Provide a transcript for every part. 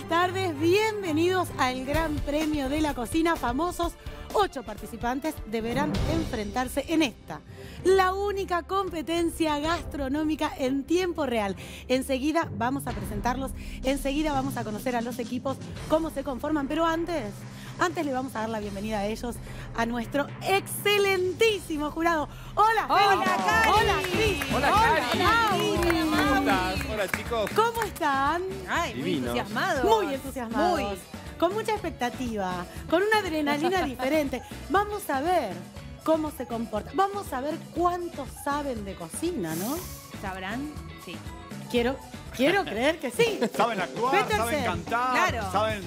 buenas tardes, bienvenidos al Gran Premio de la Cocina. Famosos 8 participantes deberán enfrentarse en esta, la única competencia gastronómica en tiempo real. Enseguida vamos a presentarlos, enseguida vamos a conocer a los equipos, cómo se conforman, pero antes le vamos a dar la bienvenida a ellos, a nuestro excelentísimo jurado. ¡Hola! ¡Hola, Cari! ¡Hola, Cris! ¡Hola, Cari! ¿Cómo estás? ¡Hola, chicos! ¿Cómo están? ¡Ay, divinos! Muy entusiasmados. Muy entusiasmados. Muy. Con mucha expectativa, con una adrenalina diferente. Vamos a ver cómo se comportan. Vamos a ver cuántos saben de cocina, ¿no? ¿Sabrán? Sí. Quiero creer que sí. Saben actuar, Petersen, saben cantar, claro. Saben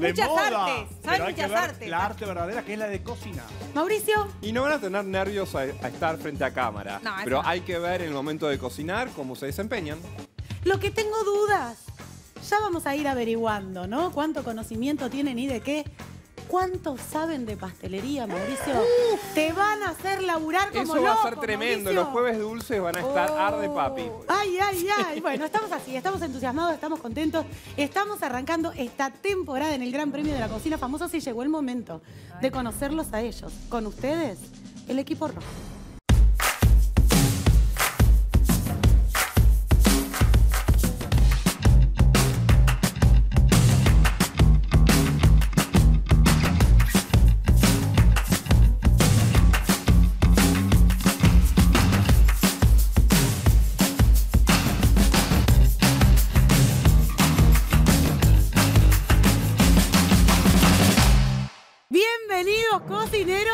muchas moda, artes. Saben muchas artes. La arte verdadera, que es la de cocina. Mauricio. Y no van a tener nervios a estar frente a cámara. No, pero no. Hay que ver en el momento de cocinar cómo se desempeñan. Lo que tengo dudas, ya vamos a ir averiguando, ¿no? Cuánto conocimiento tienen y de qué. ¿Cuánto saben de pastelería, Mauricio? Te van a hacer laburar como loco. Eso va a ser tremendo. Mauricio. Los jueves dulces van a estar arde papi. Ay, ay, ay. Bueno, estamos así, estamos entusiasmados, estamos contentos. Estamos arrancando esta temporada en el Gran Premio de la Cocina Famosa. Y llegó el momento de conocerlos a ellos. Con ustedes, el equipo rojo.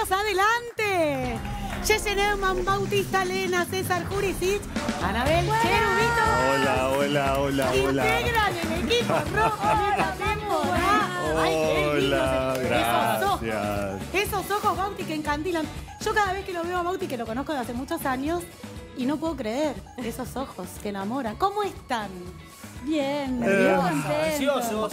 ¡Adelante! Jesse Neumann, Bautista Lena, César Juricich, Anabel Cherubito. Hola, hola, hola, hola. Integran el equipo rojo de la temporada. ¡Ay, qué lindo! Gracias. Esos ojos, Bauti, que encandilan. Yo cada vez que lo veo a Bauti, que lo conozco de hace muchos años, y no puedo creer esos ojos que enamoran. ¿Cómo están? Bien, ansiosos,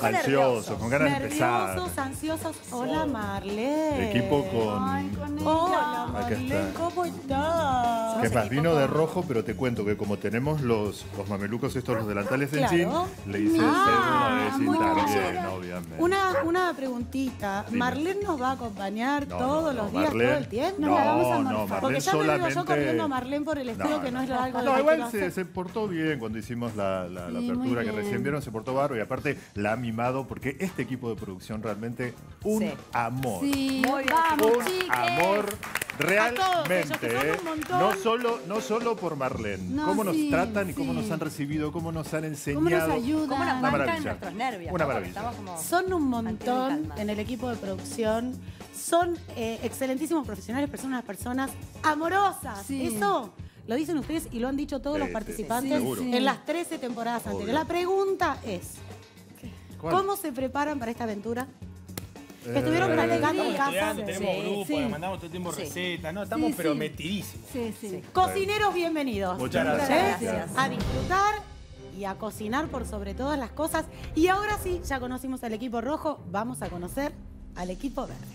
con ganas de empezar. Ansiosos. Hola, Marlene. Equipo con... Ay, con ella. Hola, Marlene, ¿cómo estás? ¿Qué más? Vino de rojo, pero te cuento que como tenemos los mamelucos estos, los delantales en jean, le hice hacer una vez también, obviamente. Una preguntita. ¿Marlene nos va a acompañar todos los días, todo el tiempo? No, porque ya me digo yo corriendo a Marlene por el estilo, que no es algo de... No, igual se portó bien cuando hicimos la apertura que recién vieron, se portó barro y aparte la ha mimado, porque este equipo de producción realmente un amor. Sí, muy vamos, un chiques. Amor realmente. No solo por Marlene. No, cómo nos tratan y cómo nos han recibido, cómo nos han enseñado. Cómo nos ayudan. Cómo nos bancan nuestros nervios. Una maravilla. Son un montón en el equipo de producción. Son excelentísimos profesionales, personas amorosas. Sí. Eso... Lo dicen ustedes y lo han dicho todos los participantes en las 13 temporadas anteriores. La pregunta es, ¿cómo se preparan para esta aventura? Estuvieron practicando en casa. Tenemos grupos, le mandamos todo el tiempo recetas, ¿no? Estamos pero metidísimos. Cocineros, bienvenidos. Muchas gracias. A disfrutar y a cocinar por sobre todas las cosas. Y ahora sí, ya conocimos al equipo rojo, vamos a conocer al equipo verde.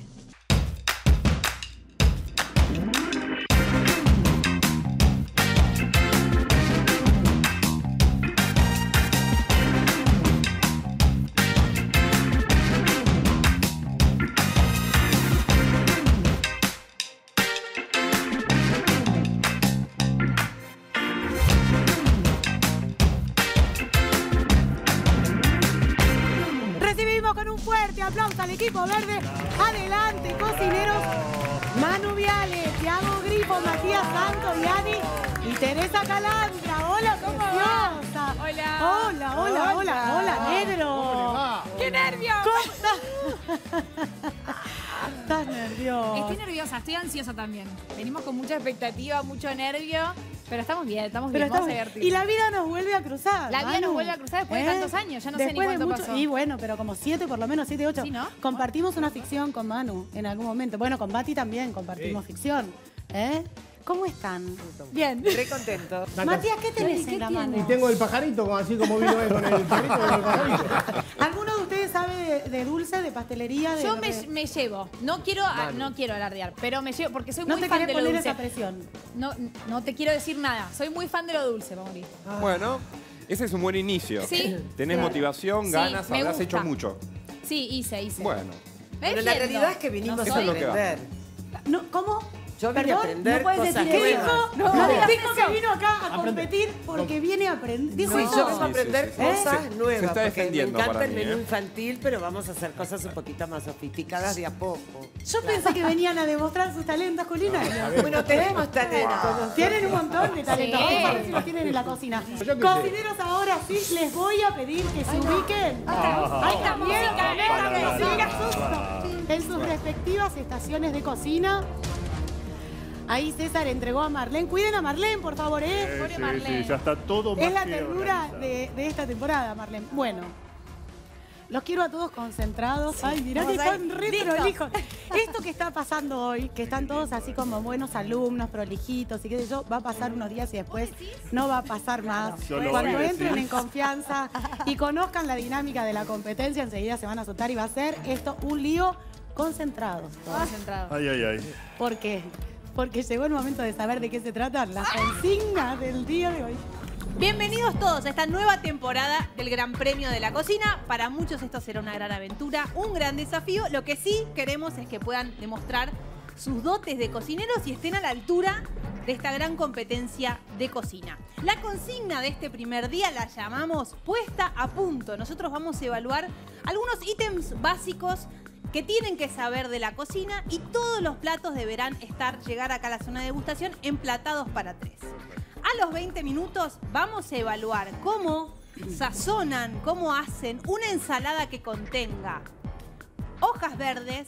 Al equipo verde, adelante, cocineros, Manu Viale, Tyago Griffo, Matías Santoiani y Teresa Calandra. Hola, ¿cómo va? Hola. Hola, hola, hola, hola, negro. ¡Qué nervios! ¿Cómo estás? Estás nerviosa. Estoy nerviosa, estoy ansiosa también. Venimos con mucha expectativa, mucho nervio. Pero estamos bien, vamos a divertirnos. Y la vida nos vuelve a cruzar. La vida nos vuelve a cruzar después de tantos años, ya no sé ni cuánto pasó. Y bueno, pero como 7, por lo menos 7, 8. ¿Sí, no? Compartimos una ficción con Manu en algún momento. Bueno, con Bati también compartimos ficción. ¿Cómo están? Bien. Re contento. Matías, ¿qué tenés en la mano? Y tengo el pajarito, así como vino él con el pajarito. ¿Alguno de ustedes sabe de dulce, de pastelería? Yo me llevo. No quiero alardear, pero me llevo porque soy muy fan de lo dulce. No te quiero poner esa presión. No te quiero decir nada. Soy muy fan de lo dulce, Mauricio. Bueno, Ese es un buen inicio. Sí. Tenés motivación, ganas, sí, habrás hecho mucho. Sí, hice. Bueno. Pero la realidad es que vinimos a aprender. No, ¿cómo? Yo vine a aprender cosas nuevas. No dijo que vino acá a competir porque viene a aprender. Dijo yo vengo a aprender cosas nuevas. Se está defendiendo para mí. Me encanta el menú infantil, pero vamos a hacer cosas un poquito más sofisticadas de a poco. Yo pensé que venían a demostrar sus talentos culinarios. Bueno, tenemos talentos. Tienen un montón de talentos. Vamos a ver si los tienen en la cocina. Cocineros, ahora sí les voy a pedir que se ubiquen. Ahí está música. En sus respectivas estaciones de cocina. Ahí César entregó a Marlene. Cuiden a Marlene, por favor, ¿eh? Sí, Marlene. Sí, ya está todo más. Es la ternura de esta temporada, Marlene. Bueno, los quiero a todos concentrados. Sí. Ay, mirá que están re prolijos. Esto que está pasando hoy, que están todos así como buenos alumnos, prolijitos, y qué sé yo, va a pasar unos días y después no va a pasar más. Cuando entren en confianza y conozcan la dinámica de la competencia, enseguida se van a soltar y va a ser esto un lío concentrado. Concentrados. Ay, ay, ay. ¿Por qué? Porque llegó el momento de saber de qué se tratan las consignas del día de hoy. Bienvenidos todos a esta nueva temporada del Gran Premio de la Cocina. Para muchos esto será una gran aventura, un gran desafío. Lo que sí queremos es que puedan demostrar sus dotes de cocineros y estén a la altura de esta gran competencia de cocina. La consigna de este primer día la llamamos puesta a punto. Nosotros vamos a evaluar algunos ítems básicos que tienen que saber de la cocina y todos los platos deberán llegar acá a la zona de degustación emplatados para tres. A los 20 minutos vamos a evaluar cómo sazonan, cómo hacen una ensalada que contenga hojas verdes,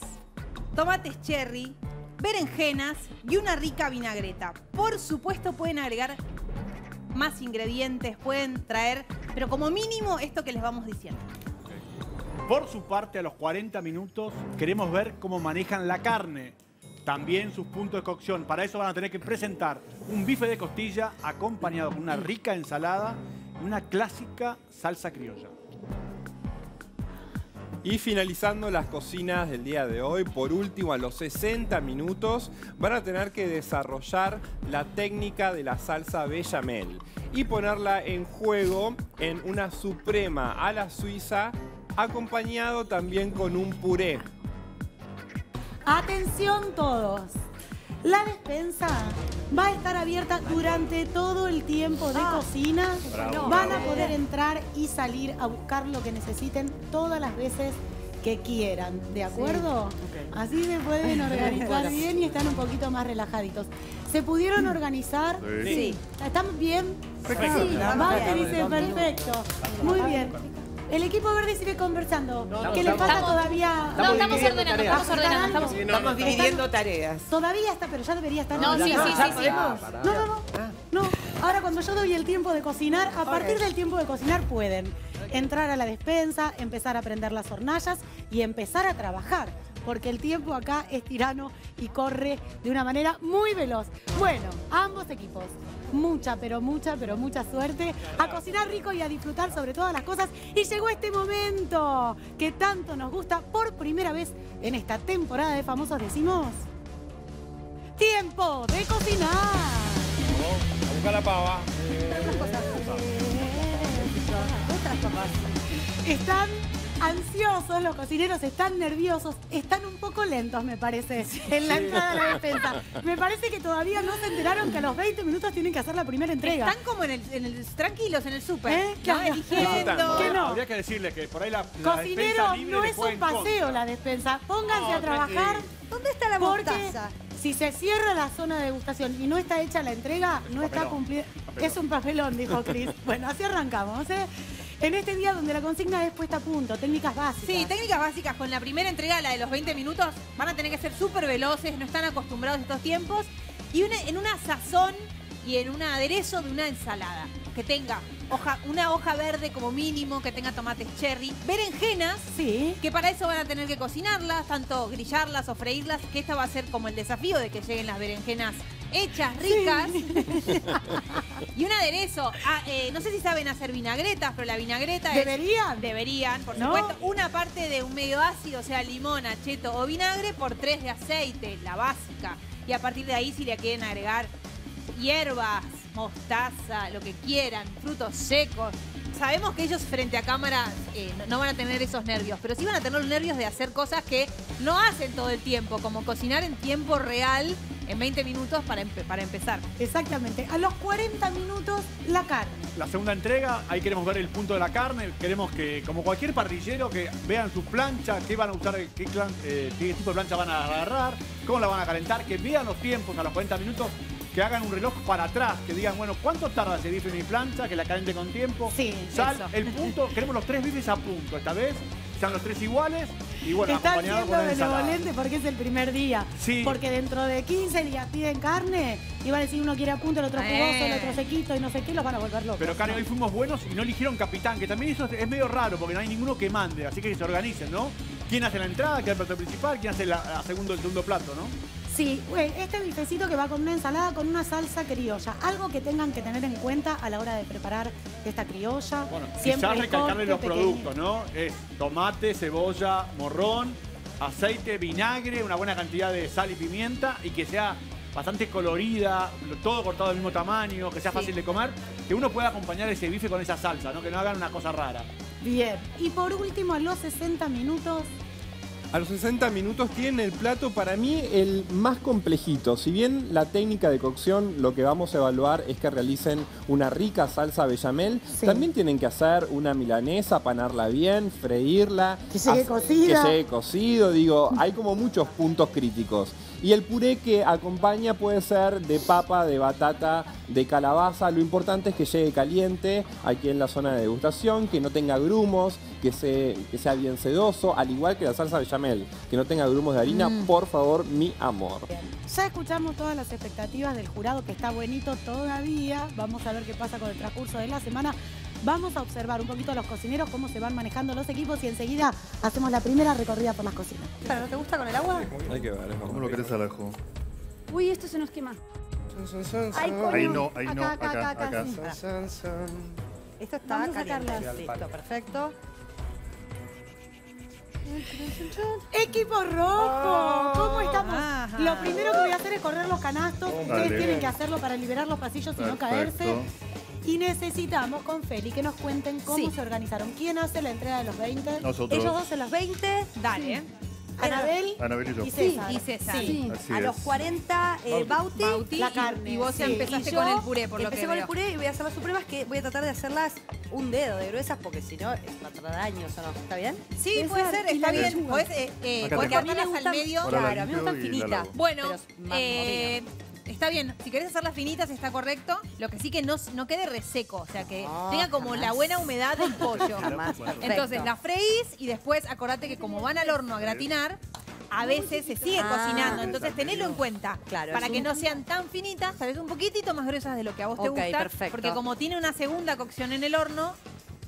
tomates cherry, berenjenas y una rica vinagreta. Por supuesto pueden agregar más ingredientes, pueden traer, pero como mínimo esto que les vamos diciendo. Por su parte, a los 40 minutos queremos ver cómo manejan la carne, también sus puntos de cocción. Para eso van a tener que presentar un bife de costilla acompañado con una rica ensalada y una clásica salsa criolla. Y finalizando las cocinas del día de hoy, por último, a los 60 minutos, van a tener que desarrollar la técnica de la salsa bechamel y ponerla en juego en una suprema a la suiza, acompañado también con un puré. Atención todos, la despensa va a estar abierta durante todo el tiempo de cocina. Bravo. Van a poder entrar y salir a buscar lo que necesiten todas las veces que quieran, ¿de acuerdo? Sí. Okay. Así se pueden organizar bien y están un poquito más relajaditos. ¿Se pudieron organizar? Sí. ¿Están bien? Perfecto. Sí. Marta dice perfecto. Muy bien. El equipo verde sigue conversando. ¿Qué les pasa todavía? No, estamos ordenando, estamos dividiendo tareas. Todavía está, pero ya debería estar. No, sí. No. Ahora cuando yo doy el tiempo de cocinar, a partir del tiempo de cocinar pueden entrar a la despensa, empezar a prender las hornallas y empezar a trabajar. Porque el tiempo acá es tirano y corre de una manera muy veloz. Bueno, ambos equipos, mucha suerte. A cocinar rico y a disfrutar sobre todas las cosas. Y llegó este momento que tanto nos gusta. Por primera vez en esta temporada de Famosos decimos... ¡Tiempo de cocinar! A buscar la pava. Están... ansiosos, los cocineros están nerviosos, están un poco lentos, me parece, en la entrada de la despensa. Me parece que todavía no se enteraron que a los 20 minutos tienen que hacer la primera entrega. Están como tranquilos, en el súper. Claro. No. Habría que decirles que por ahí la cocineros, no es un paseo la despensa. Pónganse a trabajar. ¿Dónde está la mostaza? Si se cierra la zona de degustación y no está hecha la entrega, no está cumplida. Es un papelón, dijo Cris. Bueno, así arrancamos, ¿eh? En este día donde la consigna es puesta a punto, técnicas básicas. Sí, técnicas básicas. Con la primera entrega, la de los 20 minutos, van a tener que ser súper veloces, no están acostumbrados a estos tiempos. Y en una sazón y en un aderezo de una ensalada. Que tenga una hoja verde como mínimo, que tenga tomates cherry, berenjenas, que para eso van a tener que cocinarlas, tanto grillarlas o freírlas, que esta va a ser como el desafío de que lleguen las berenjenas hechas, ricas. Sí. Y un aderezo. No sé si saben hacer vinagretas, pero la vinagreta Deberían, por supuesto. Una parte de un medio ácido, o sea, limón, acheto o vinagre, por 3 de aceite, la básica. Y a partir de ahí, si le quieren agregar hierbas, mostaza, lo que quieran, frutos secos, sabemos que ellos frente a cámara no van a tener esos nervios, pero sí van a tener los nervios de hacer cosas que no hacen todo el tiempo, como cocinar en tiempo real en 20 minutos para empezar. Exactamente. A los 40 minutos, la carne. La segunda entrega, ahí queremos ver el punto de la carne. Queremos que, como cualquier parrillero, que vean su plancha, qué van a usar, qué tipo de plancha van a agarrar, cómo la van a calentar, que vean los tiempos a los 40 minutos. Que hagan un reloj para atrás, que digan, bueno, ¿cuánto tarda ese bife en mi plancha? Que la caliente con tiempo. Sí, sal, eso. El punto, queremos los tres bifes a punto esta vez. Están los tres iguales y bueno, acompañados con la ensalada. Está siendo benevolente porque es el primer día. Sí. Porque dentro de 15 días piden carne y va a decir uno quiere a punto, el otro jugoso, el otro sequito y no sé qué, los van a volver locos. Pero Karen, hoy fuimos buenos y no eligieron capitán, que también eso es medio raro porque no hay ninguno que mande, así que se organicen, ¿no? ¿Quién hace la entrada? ¿Quién hace el plato principal? ¿Quién hace el segundo plato, no? Sí, este bifecito que va con una ensalada, con una salsa criolla. Algo que tengan que tener en cuenta a la hora de preparar esta criolla. Bueno, quizás recalcarle los productos, ¿no? Es tomate, cebolla, morrón, aceite, vinagre, una buena cantidad de sal y pimienta y que sea bastante colorida, todo cortado del mismo tamaño, que sea fácil de comer, que uno pueda acompañar ese bife con esa salsa, ¿no? Que no hagan una cosa rara. Bien. Y por último, a los 60 minutos... A los 60 minutos tienen el plato, para mí, el más complejito. Si bien la técnica de cocción, lo que vamos a evaluar es que realicen una rica salsa bechamel, también tienen que hacer una milanesa, apanarla bien, freírla. Que llegue cocida. Que llegue cocido, digo, hay como muchos puntos críticos. Y el puré que acompaña puede ser de papa, de batata, de calabaza. Lo importante es que llegue caliente aquí en la zona de degustación, que no tenga grumos, que sea bien sedoso, al igual que la salsa bechamel. Que no tenga grumos de harina, por favor, mi amor. Bien. Ya escuchamos todas las expectativas del jurado, que está buenito todavía. Vamos a ver qué pasa con el transcurso de la semana. Vamos a observar un poquito a los cocineros, cómo se van manejando los equipos y enseguida hacemos la primera recorrida por las cocinas. ¿No te gusta con el agua? Hay que ver, ¿cómo lo querés al ajo? Uy, esto se nos quema. Ahí no, ahí no, acá. Esto está caliente. Listo, perfecto. Equipo rojo, ¿cómo estamos? Ajá. Lo primero que voy a hacer es correr los canastos. Ustedes tienen que hacerlo para liberar los pasillos y no caerse. Y necesitamos con Feli que nos cuenten cómo se organizaron. ¿Quién hace la entrega de los 20? Nosotros. Ellos dos en los 20. Dale. Anabel y yo. Y César. Sí. A los 40, Bauti. La carne. Y vos empezaste con el puré, por lo que veo. Empecé con el puré y voy a hacer las supremas, que voy a tratar de hacerlas un dedo de gruesas, porque si no, va a tratar daños o no. ¿Está bien? Sí, puede ser, está bien. Podés cortarlas al medio. Claro, a mí me gustan finitas. Bueno, está bien, si querés hacerlas finitas está correcto, lo que sí que no quede reseco, o sea que tenga como la buena humedad del pollo. Entonces la freís y después acordate que como van al horno a gratinar, a veces se sigue cocinando, entonces tenedlo en cuenta, para que no sean tan finitas, sabes, un poquitito más gruesas de lo que a vos te gusta, perfecto. Porque como tiene una segunda cocción en el horno,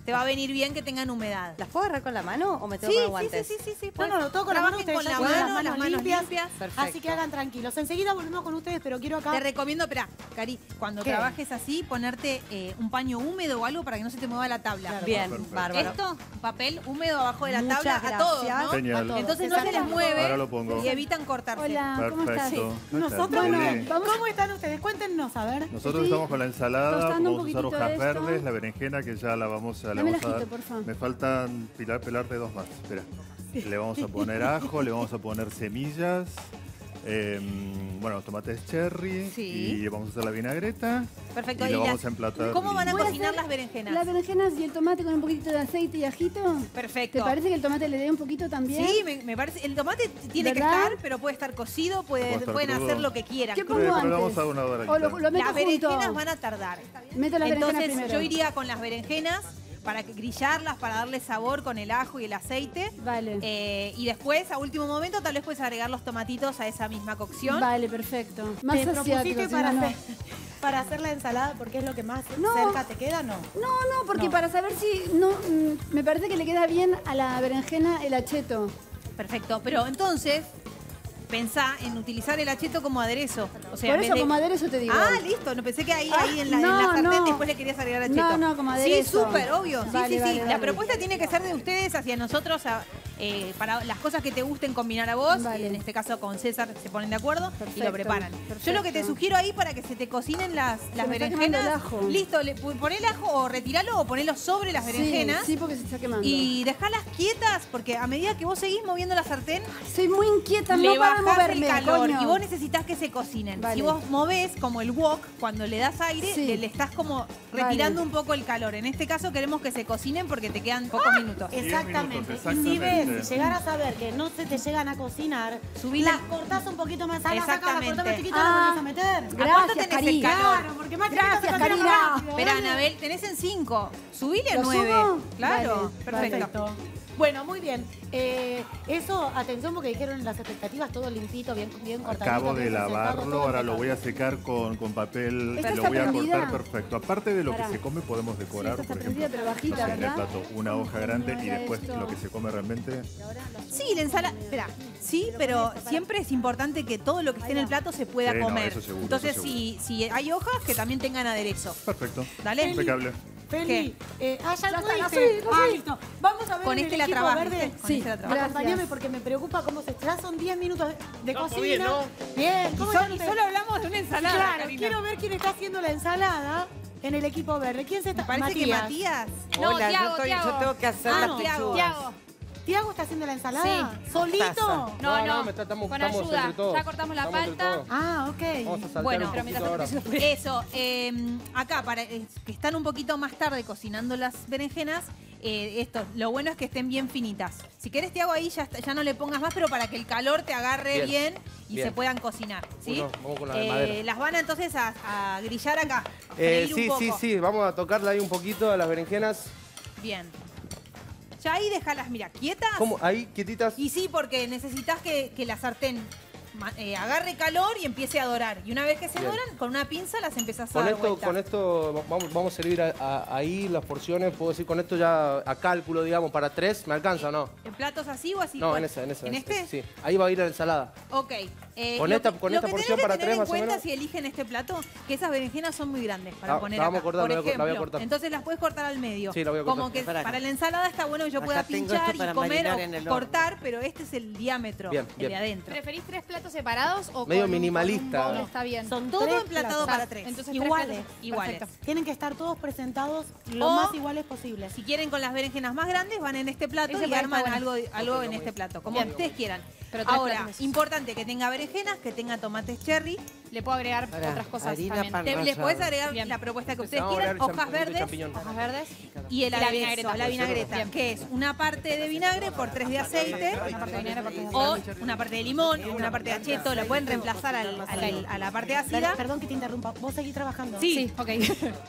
te va a venir bien que tengan humedad. ¿Las puedo agarrar con la mano o me tengo que guantes? Sí. No, todo con la mano. Trabajen con la mano, las manos limpias. Perfecto. Así que hagan tranquilos. Enseguida volvemos con ustedes, pero quiero acá... Te recomiendo, espera, Cari, cuando trabajes así, ponerte un paño húmedo o algo para que no se te mueva la tabla. Claro, bien, bárbaro. Esto, papel húmedo abajo de la tabla, gracias. A todos, ¿no? Genial. Entonces no se les mueve y evitan cortarse. Hola, ¿cómo estás? Sí. Nosotros no. ¿Cómo están ustedes? Cuéntenos, a ver. Nosotros estamos con la ensalada, vamos a usar hojas verdes, la berenjena que ya la vamos a... Dame la hojita, por favor. Me faltan pelarte dos más. Espera. Le vamos a poner ajo, le vamos a poner semillas, bueno, tomates cherry y vamos a hacer la vinagreta. Perfecto. Y lo vamos a emplatar. ¿Cómo van a cocinar las berenjenas? Las berenjenas y el tomate con un poquitito de aceite y ajito. Perfecto. ¿Te parece que el tomate le dé un poquito también? Sí, me parece. El tomate tiene que estar, pero puede estar cocido, pueden hacer lo que quieran. ¿Qué pongo antes? Las berenjenas van a tardar. Meto las berenjenas primero. Entonces yo iría con las berenjenas, para grillarlas, para darle sabor con el ajo y el aceite. Vale. Y después, a último momento, tal vez puedes agregar los tomatitos a esa misma cocción. Vale, perfecto. Más te propusiste para hacer la ensalada, porque es lo que más cerca te queda, ¿no? No, porque para saber si... me parece que le queda bien a la berenjena el acheto. Perfecto, pero entonces... Pensá en utilizar el acheto como aderezo. O sea, por eso, como aderezo te digo. Ah, listo. No pensé que ahí en la sartén después le querías agregar acheto. No, como aderezo. Sí, súper, obvio. Vale, la propuesta tiene que ser de ustedes hacia nosotros para las cosas que te gusten combinar a vos, vale. En este caso con César se ponen de acuerdo, perfecto, y lo preparan. Perfecto. Yo lo que te sugiero ahí para que se te cocinen las berenjenas, listo, poné el ajo o retiralo o ponelo sobre las berenjenas. Sí, sí, porque se está quemando. Y dejalas quietas porque a medida que vos seguís moviendo la sartén, soy muy inquieta, no para moverme, el calor, coño. Y vos necesitas que se cocinen. Vale. Si vos movés como el wok, cuando le das aire, sí, le estás como retirando, vale, un poco el calor. En este caso queremos que se cocinen porque te quedan pocos minutos. Exactamente. Si ves, si llegaras a ver que no se te llegan a cocinar, las cortás un poquito más. Las sacas, las cortás más chiquitas, las volvés a meter. Gracias, ¿a cuánto tenés Cari? El calor? Claro, porque más gracias, Carina. Esperá, Anabel, tenés en 5. Subile a 9. ¿Subo? Claro, vale, perfecto. Bueno, muy bien. Eso, atención, porque dijeron las expectativas, todo limpito, bien, bien cortadito. Acabo de lavarlo, ahora lo voy a secar con papel, lo voy a cortar perfecto. Aparte de lo que se come, podemos decorar, por ejemplo, en el plato, una hoja grande y después lo que se come realmente. Sí, la ensalada, espera, sí, pero siempre es importante que todo lo que esté en el plato se pueda comer. Entonces, si hay hojas, que también tengan aderezo. Perfecto, impecable. Feli, vamos a ver con este la trabajo verde. Sí, este la trabajo. Acompáñame porque me preocupa cómo se traza. Son 10 minutos de cocina. Bien, ¿no? Bien. Y solo hablamos de una ensalada. Claro, Carina, quiero ver quién está haciendo la ensalada en el equipo verde. ¿Quién se está? Me parece Matías. Que Matías. No, hola, yo tengo que hacer las pechugas. ¿Tyago está haciendo la ensalada? Sí. ¿Solito? No, con ayuda. Ya cortamos la palta. Ah, ok. Vamos a saltar bueno, un poquito ahora. Eso, acá, para que están un poquito más tarde cocinando las berenjenas, lo bueno es que estén bien finitas. Si querés, Tyago, ahí ya no le pongas más, pero para que el calor te agarre bien, y se puedan cocinar, ¿sí? Vamos con la madera. Las van entonces a grillar acá. Sí, vamos a tocarla ahí un poquito a las berenjenas. Bien. Ya ahí déjalas, mira, quietas. ¿Cómo? ¿Ahí quietitas? Y sí, porque necesitas que la sartén agarre calor y empiece a dorar. Y una vez que se doran, con una pinza las empezás a dar vuelta. Con esto vamos a servir ahí las porciones. Puedo decir, con esto ya a cálculo, digamos, para 3, ¿me alcanza o no? ¿En platos así o así? No, en esa. ¿En este? Sí, ahí va a ir la ensalada. Ok. Con esta porción para 3 más o menos. Lo que tenés que tener en cuenta si eligen este plato, que esas berenjenas son muy grandes para poner acá. La voy a cortar. Entonces las puedes cortar al medio. Sí, la voy a cortar. Como que para la ensalada está bueno que yo pueda pinchar y comer o cortar, pero este es el diámetro, el de adentro. ¿Preferís 3 platos separados o medio minimalista? No, está bien. Son todo emplatado para 3. Entonces, iguales. Perfecto. Tienen que estar todos presentados lo más iguales posible. Si quieren con las berenjenas más grandes, van en este plato y arman algo en este plato, como ustedes quieran. Pero ahora, importante que tenga berenjenas, que tenga tomates cherry. Le puedo agregar otras cosas también. Les podés agregar la propuesta que ustedes quieran, hojas verdes y el aderezo, la vinagreta, que es una parte de vinagre por 3 de aceite, o una parte de limón, una parte de acheto, la pueden reemplazar a la parte ácida. Perdón que te interrumpa, vos seguís trabajando. Sí, ok.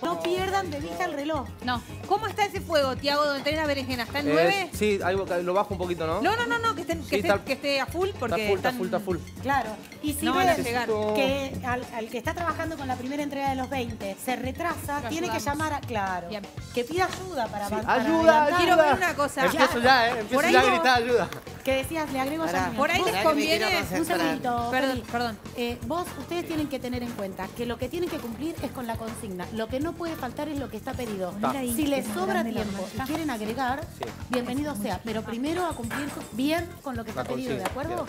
No pierdan de vista el reloj. No. ¿Cómo está ese fuego, Tyago, donde tenés la berenjena? ¿Está en 9? Sí, lo bajo un poquito, ¿no? No, que esté a full porque está full. Claro. Y si no van a llegar. Al que está trabajando con la primera entrega de los 20 se retrasa, tiene que llamar a... Claro. Bien. Que pida ayuda para avanzar. ¡Ayuda! Quiero ver una cosa. Empiezo ya, empiezo ya a gritar ayuda. Que decías, le agrego ya. Por ahí les conviene... Un segundito. Perdón. Ustedes tienen que tener en cuenta que lo que tienen que cumplir es con la consigna. Lo que no puede faltar es lo que está pedido. Si les sobra tiempo y quieren agregar, bienvenido sea. Pero primero a cumplir bien con lo que está pedido, ¿de acuerdo?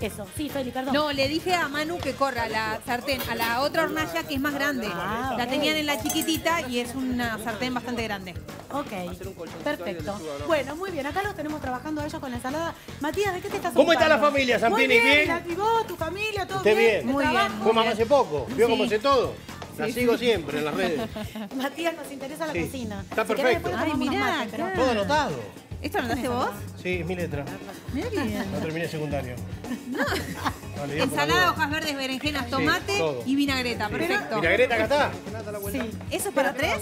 Eso. Sí, Feli, perdón. No, le dije a Manu que corra la sartén a la otra hornalla que es más grande. La tenían en la chiquitita y es una sartén bastante grande. Ok, perfecto. Bueno, muy bien. Acá los tenemos trabajando ellos con la ensalada. Matías, ¿de qué te estás ocupando? ¿Cómo está la familia, Zampini? ¿Bien? ¿Vos, tu familia, todo bien? Muy bien. ¿Vos mamá hace poco? ¿Vio cómo hace todo? La sigo siempre en las redes. Matías, nos interesa la cocina. Está perfecto. Ay, mirá. Todo anotado. ¿Esto lo notaste vos? Sí, es mi letra. Mirá que bien. No terminé secundario. No. Ensalada, hojas verdes, berenjenas, tomate y vinagreta. Perfecto. ¿Vinagreta acá está? Sí. ¿Eso es para 3?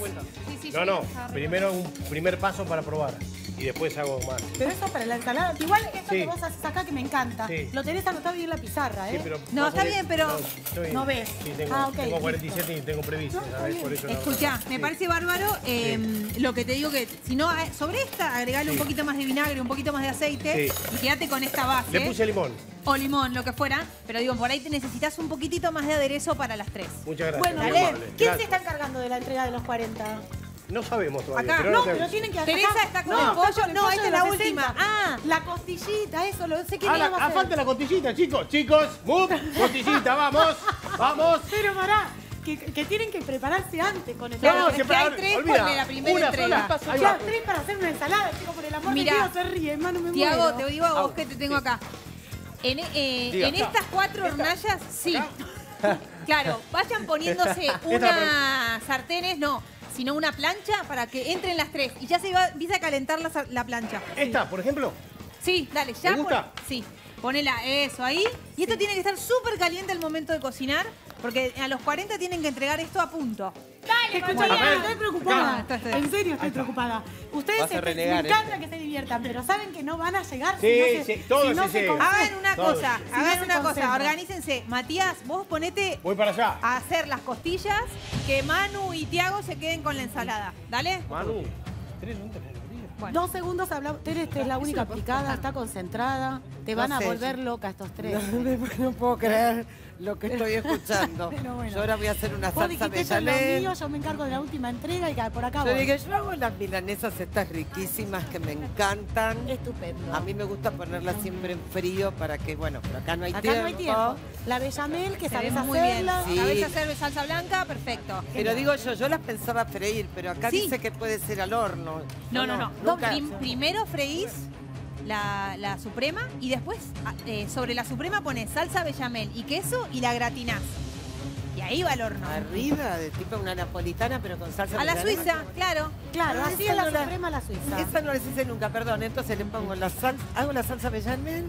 Sí. No. Primero un primer paso para probar. Y después hago más. Pero eso para la ensalada. Igual esto que vos haces acá que me encanta. Sí. Lo tenés anotado bien en la pizarra, ¿eh? Sí, no, está bien, pero no ves. Sí, tengo 47 y tengo previsto. No, escuchá, me parece bárbaro. Lo que te digo que, si no, sobre esta, agregale un poquito más de vinagre, un poquito más de aceite y quédate con esta base. Le puse limón. O limón, lo que fuera. Pero digo, por ahí te necesitas un poquitito más de aderezo para las 3. Muchas gracias. Bueno, Ale, ¿quién se está encargando de la entrega de los 40? No sabemos todavía. Acá. Pero no, pero tienen que... Teresa está con el pollo. No, esta es la última. Ah, la costillita, eso, lo sé que no íbamos a hacer. Falta la costillita, chicos. Chicos, move, costillita, vamos, vamos. Pero pará, que tienen que prepararse antes con el... No, que hay tres por la primera entrega. Ya, tres para hacer una ensalada, chicos, por el amor de Dios, se ríen, mano, me muero. Tyago, te digo a vos que te tengo acá. En estas cuatro hornallas, sí. Claro, vayan poniéndose unas sartenes, no, sino una plancha para que entren las tres. Y ya se va, empieza a calentar la plancha. ¿Esta, por ejemplo? Sí, dale, ya. ¿Te gusta? Sí, ponela, eso, ahí. Y esto tiene que estar súper caliente al momento de cocinar, porque a los 40 tienen que entregar esto a punto. Dale, escuchá, estoy preocupada. En serio estoy preocupada. Ustedes me encanta que se diviertan, pero saben que no van a llegar si no se hagan una cosa, organícense. Matías, vos ponete a hacer las costillas, que Manu y Tyago se queden con la ensalada. ¿Dale? Manu, bueno. 2 segundos hablamos. Teres es la única picada, está concentrada. Te van a volver loca estos tres. No puedo creer lo que estoy escuchando. Bueno. Yo ahora voy a hacer una salsa bechamel. Yo me encargo de la última entrega y por acá dije, yo hago las milanesas estas riquísimas que me encantan. Estupendo. A mí me gusta ponerlas siempre en frío para que, bueno, pero acá no hay tiempo. Acá no hay tiempo. La bechamel, que sabés hacerla. Sí. Sabés hacer salsa blanca, perfecto. Pero digo yo las pensaba freír, pero acá dice que puede ser al horno. No. Primero freís la suprema y después sobre la suprema pones salsa bechamel y queso y la gratinás. Y ahí va el horno. Arriba, de tipo una napolitana, pero con salsa bechamel. A la suiza, claro. Claro, así es la suprema a la suiza. Esa no la hice nunca, perdón. Entonces le pongo la salsa, hago la salsa bechamel,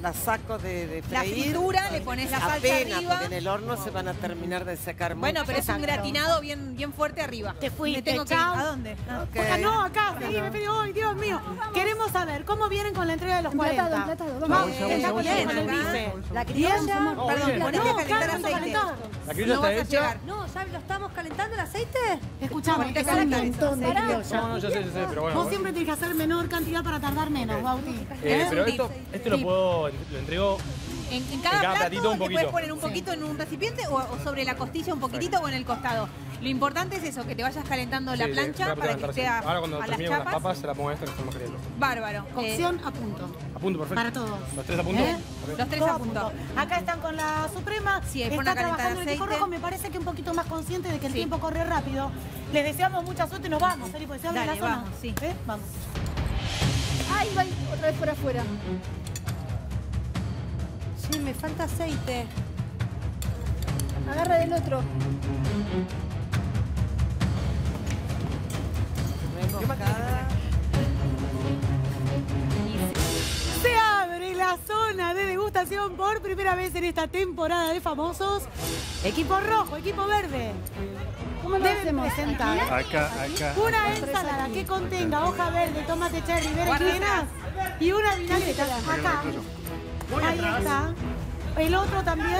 la saco de freír. La fritura, le pones la salsa arriba. Porque en el horno se van a terminar de secar mucho. Bueno, pero es un gratinado bien fuerte arriba. Te fuiste, chao. ¿A dónde? Okay. No, acá. Me pedí, ¡ay, Dios mío! Vamos. Queremos saber, ¿cómo vienen con la entrega de los 40? Platado. Vamos, la criolla. Perdón, ponete a calentar aceite. ¿La criolla está hecha? No, ¿ya lo estamos calentando el aceite? Escuchame, que está calentando. No, yo sé, pero bueno. Vos siempre tenés que hacer menor cantidad para tardar menos, Bauti. Pero esto lo puedo... Lo entrego en cada platito un poquito. Puedes poner un poquito en un recipiente o sobre la costilla un poquitito o en el costado. Lo importante es eso, que te vayas calentando la plancha para que esté a las chapas. Ahora cuando termine con las papas se la pongo a esto que estamos queriendo. Bárbaro. Cocción a punto. A punto, perfecto. Para todos. ¿Los tres a punto? Los tres a punto. Acá están con la suprema. Sí, está trabajando el Tejo Rojo, me parece que un poquito más consciente de que el tiempo corre rápido. Les deseamos mucha suerte y nos vamos, Felipe. Se abre la zona. Sí. Vamos. Ahí va otra vez por afuera. Me falta aceite. Agarra del otro. Se abre la zona de degustación por primera vez en esta temporada de Famosos. Equipo rojo, equipo verde. ¿Cómo lo hacemos? Sentar. Acá. Una ensalada que contenga hoja verde, tomate cherry, berenjenas y una vinagreta. Acá. Ahí está. El otro también.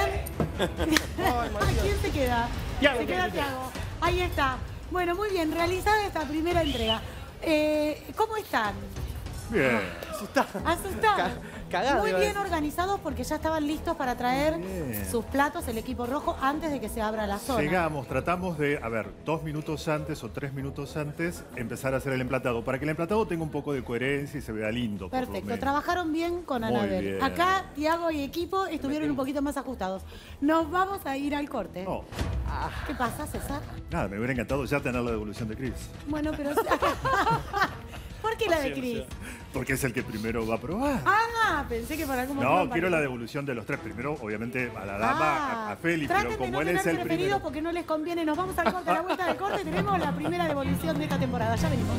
¿A quién se queda? Se queda Tyago. Ahí está. Bueno, muy bien. Realizada esta primera entrega. ¿Cómo están? Bien. Asustados. Muy bien organizados porque ya estaban listos para traer sus platos, el equipo rojo, antes de que se abra la zona. Llegamos, tratamos de, 2 minutos antes o 3 minutos antes, empezar a hacer el emplatado. Para que el emplatado tenga un poco de coherencia y se vea lindo. Perfecto, trabajaron bien con Anabel. Bien. Acá, Tyago y equipo estuvieron un poquito más ajustados. Nos vamos a ir al corte. No. ¿Qué pasa, César? Nada, me hubiera encantado ya tener la devolución de Cris. Bueno, pero... ¿Por qué la de Cris? Porque es el que primero va a probar. Ah, pensé que para cómo... No, quiero la devolución de los tres. Primero, obviamente, a la dama, a Feli, pero como él es el primero... porque no les conviene. Nos vamos al corte, a la vuelta del corte. Tenemos la primera devolución de esta temporada. Ya venimos.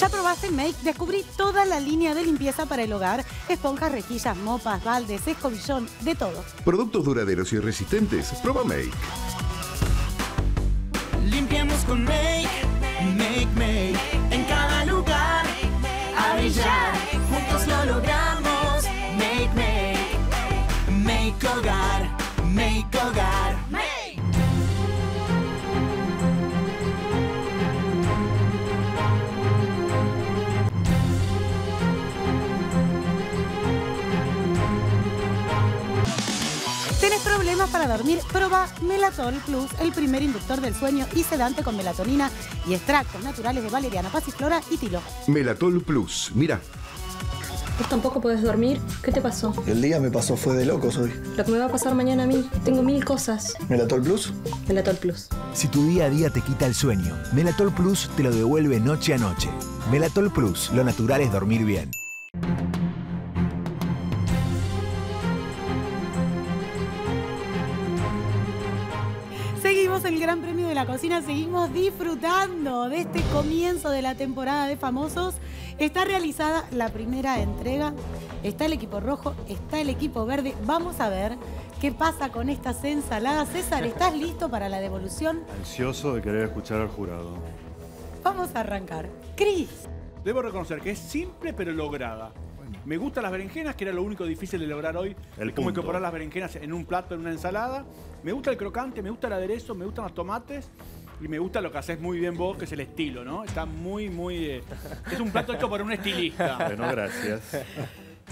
¿Ya probaste Make? Descubrí toda la línea de limpieza para el hogar. Esponjas, rejillas, mopas, baldes, escobillón, de todo. Productos duraderos y resistentes. Proba Make. Limpiamos con Make, Make, Make. En cada lugar, a brillar. Juntos lo logramos. Make, Make. Make Hogar, Make Hogar. Make. problemas para dormir, prueba Melatol Plus, el primer inductor del sueño y sedante con melatonina y extractos naturales de valeriana, pasiflora y tilo. Melatol Plus, mira. ¿Vos tampoco podés dormir? ¿Qué te pasó? El día me pasó, fue de locos hoy. Lo que me va a pasar mañana a mí. Tengo mil cosas. ¿Melatol Plus? Melatol Plus. Si tu día a día te quita el sueño, Melatol Plus te lo devuelve noche a noche. Melatol Plus, lo natural es dormir bien. Seguimos en el Gran Premio de la Cocina, seguimos disfrutando de este comienzo de la temporada de Famosos. Está realizada la primera entrega, está el equipo rojo, está el equipo verde. Vamos a ver qué pasa con estas ensaladas. César, ¿estás listo para la devolución? Ansioso de querer escuchar al jurado. Vamos a arrancar. Cris. Debo reconocer que es simple pero lograda. Me gustan las berenjenas, que era lo único difícil de lograr hoy. Es como incorporar las berenjenas en un plato, en una ensalada. Me gusta el crocante, me gusta el aderezo, me gustan los tomates. Y me gusta lo que haces muy bien vos, que es el estilo, ¿no? Está muy, muy... Es un plato hecho por un estilista. Bueno, gracias.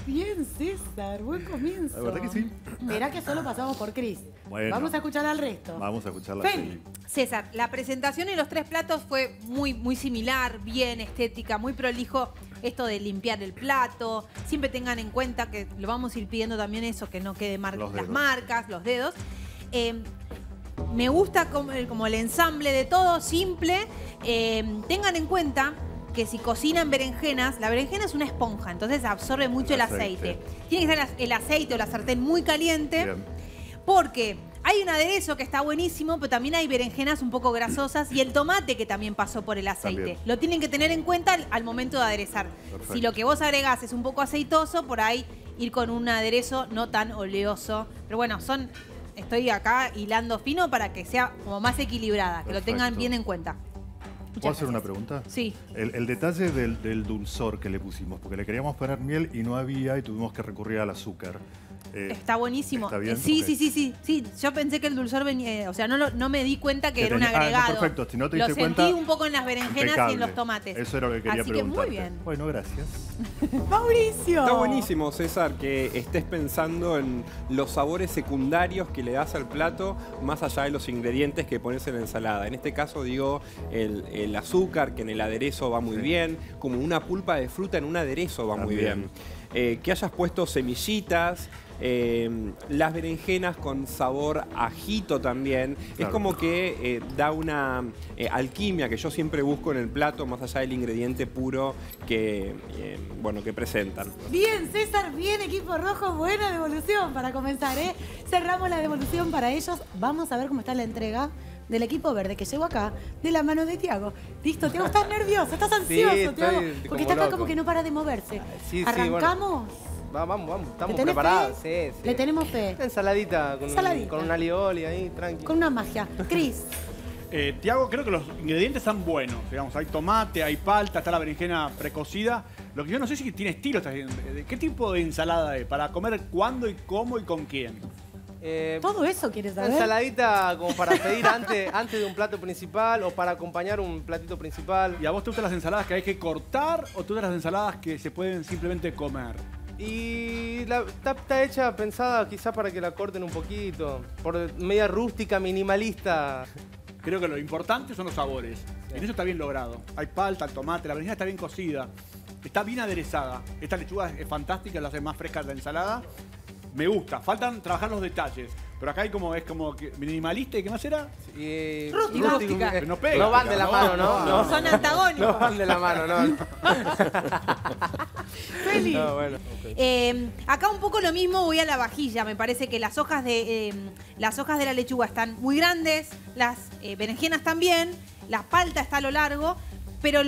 Bien, César. Buen comienzo. La verdad que sí. Mirá que solo pasamos por Cris. Bueno, vamos a escuchar al resto. Vamos a escuchar la Feli. César, la presentación en los tres platos fue muy similar, bien estética, muy prolijo. Esto de limpiar el plato. Siempre tengan en cuenta que lo vamos a ir pidiendo también eso, que no quede las marcas, los dedos. Me gusta como el ensamble de todo, simple. Tengan en cuenta que si cocinan berenjenas, la berenjena es una esponja, entonces absorbe mucho el aceite. Tiene que estar el aceite o la sartén muy caliente. Bien. Porque hay un aderezo que está buenísimo, pero también hay berenjenas un poco grasosas y el tomate que también pasó por el aceite. También. Lo tienen que tener en cuenta al momento de aderezar. Perfecto. Si lo que vos agregás es un poco aceitoso, por ahí ir con un aderezo no tan oleoso. Pero bueno, son... Estoy acá hilando fino para que sea como más equilibrada, que Perfecto. Lo tengan bien en cuenta. ¿Puedo hacer una pregunta? Sí. El detalle del dulzor que le pusimos, porque le queríamos poner miel y no había y tuvimos que recurrir al azúcar. Está buenísimo. ¿Está bien? Sí, okay. Sí. Yo pensé que el dulzor venía, o sea, no me di cuenta que era un agregado. Perfecto, si no te diste cuenta. Lo sentí un poco en las berenjenas impecable. Y en los tomates. Eso era lo que quería preguntarte. Así que muy bien. Bueno, gracias. Mauricio. Está buenísimo, César, que estés pensando en los sabores secundarios que le das al plato, más allá de los ingredientes que pones en la ensalada. En este caso, digo, el azúcar, que en el aderezo va muy bien, como una pulpa de fruta en un aderezo va muy bien. Que hayas puesto semillitas, las berenjenas con sabor ajito también. Claro. Es como que da una alquimia que yo siempre busco en el plato, más allá del ingrediente puro que presentan. Bien, César, bien, equipo rojo, buena devolución para comenzar, ¿eh? Cerramos la devolución para ellos. Vamos a ver cómo está la entrega del equipo verde que llegó acá, de la mano de Tyago. Listo, Tyago, estás nervioso, estás ansioso, sí, Tyago, porque está acá como que no para de moverse. Sí, ¿arrancamos? Bueno, vamos, estamos preparados. Sí. Le tenemos fe. Ensaladita, con una alioli ahí, tranquilo. Con una magia. Cris. Tyago, creo que los ingredientes están buenos. Digamos, hay tomate, hay palta, está la berenjena precocida. Lo que yo no sé es si tiene estilo. ¿Qué tipo de ensalada es? ¿Para comer cuándo y cómo y con quién? Todo eso quieres saber. Ensaladita como para pedir antes de un plato principal o para acompañar un platito principal. ¿Y a vos te gustan las ensaladas que hay que cortar o te gustan las ensaladas que se pueden simplemente comer? Y la está hecha, pensada quizás para que la corten un poquito. Por media rústica, minimalista. Creo que lo importante son los sabores. Sí. En eso está bien logrado. Hay palta, el tomate, la berenjena está bien cocida. Está bien aderezada. Esta lechuga es fantástica, la hace más fresca la ensalada. Me gusta, faltan trabajar los detalles. Pero acá hay como, es como que minimalista y ¿qué más era? Rústica. No pega. No van de la mano, ¿no? Son antagónicos. No van de la mano, ¿no? Feli. No, bueno, okay. Acá un poco lo mismo, voy a la vajilla. Me parece que las hojas de la lechuga están muy grandes, las berenjenas también, la palta está a lo largo. Pero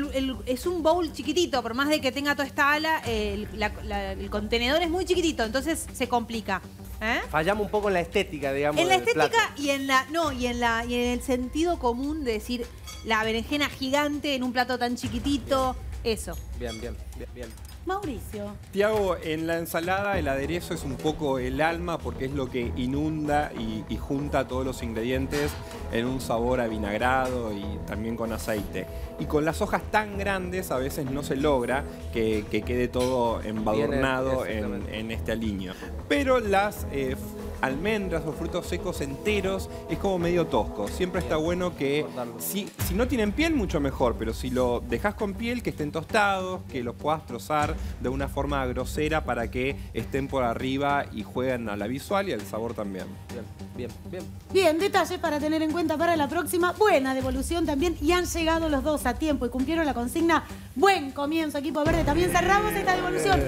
es un bowl chiquitito, por más de que tenga toda esta ala, el contenedor es muy chiquitito, entonces se complica. ¿Eh? Fallamos un poco en la estética, digamos. En la estética y en el sentido común de decir la berenjena gigante en un plato tan chiquitito, eso. Bien. Mauricio. Tyago, en la ensalada el aderezo es un poco el alma porque es lo que inunda y junta todos los ingredientes en un sabor avinagrado y también con aceite. Y con las hojas tan grandes a veces no se logra que quede todo embadurnado en este aliño. Pero las almendras o frutos secos enteros, es como medio tosco. Siempre está bueno que, si no tienen piel, mucho mejor, pero si lo dejás con piel, que estén tostados, que los puedas trozar de una forma grosera para que estén por arriba y jueguen a la visual y al sabor también. Bien, detalles para tener en cuenta para la próxima. Buena devolución también, y han llegado los dos a tiempo y cumplieron la consigna. Buen comienzo, equipo verde. También cerramos esta devolución.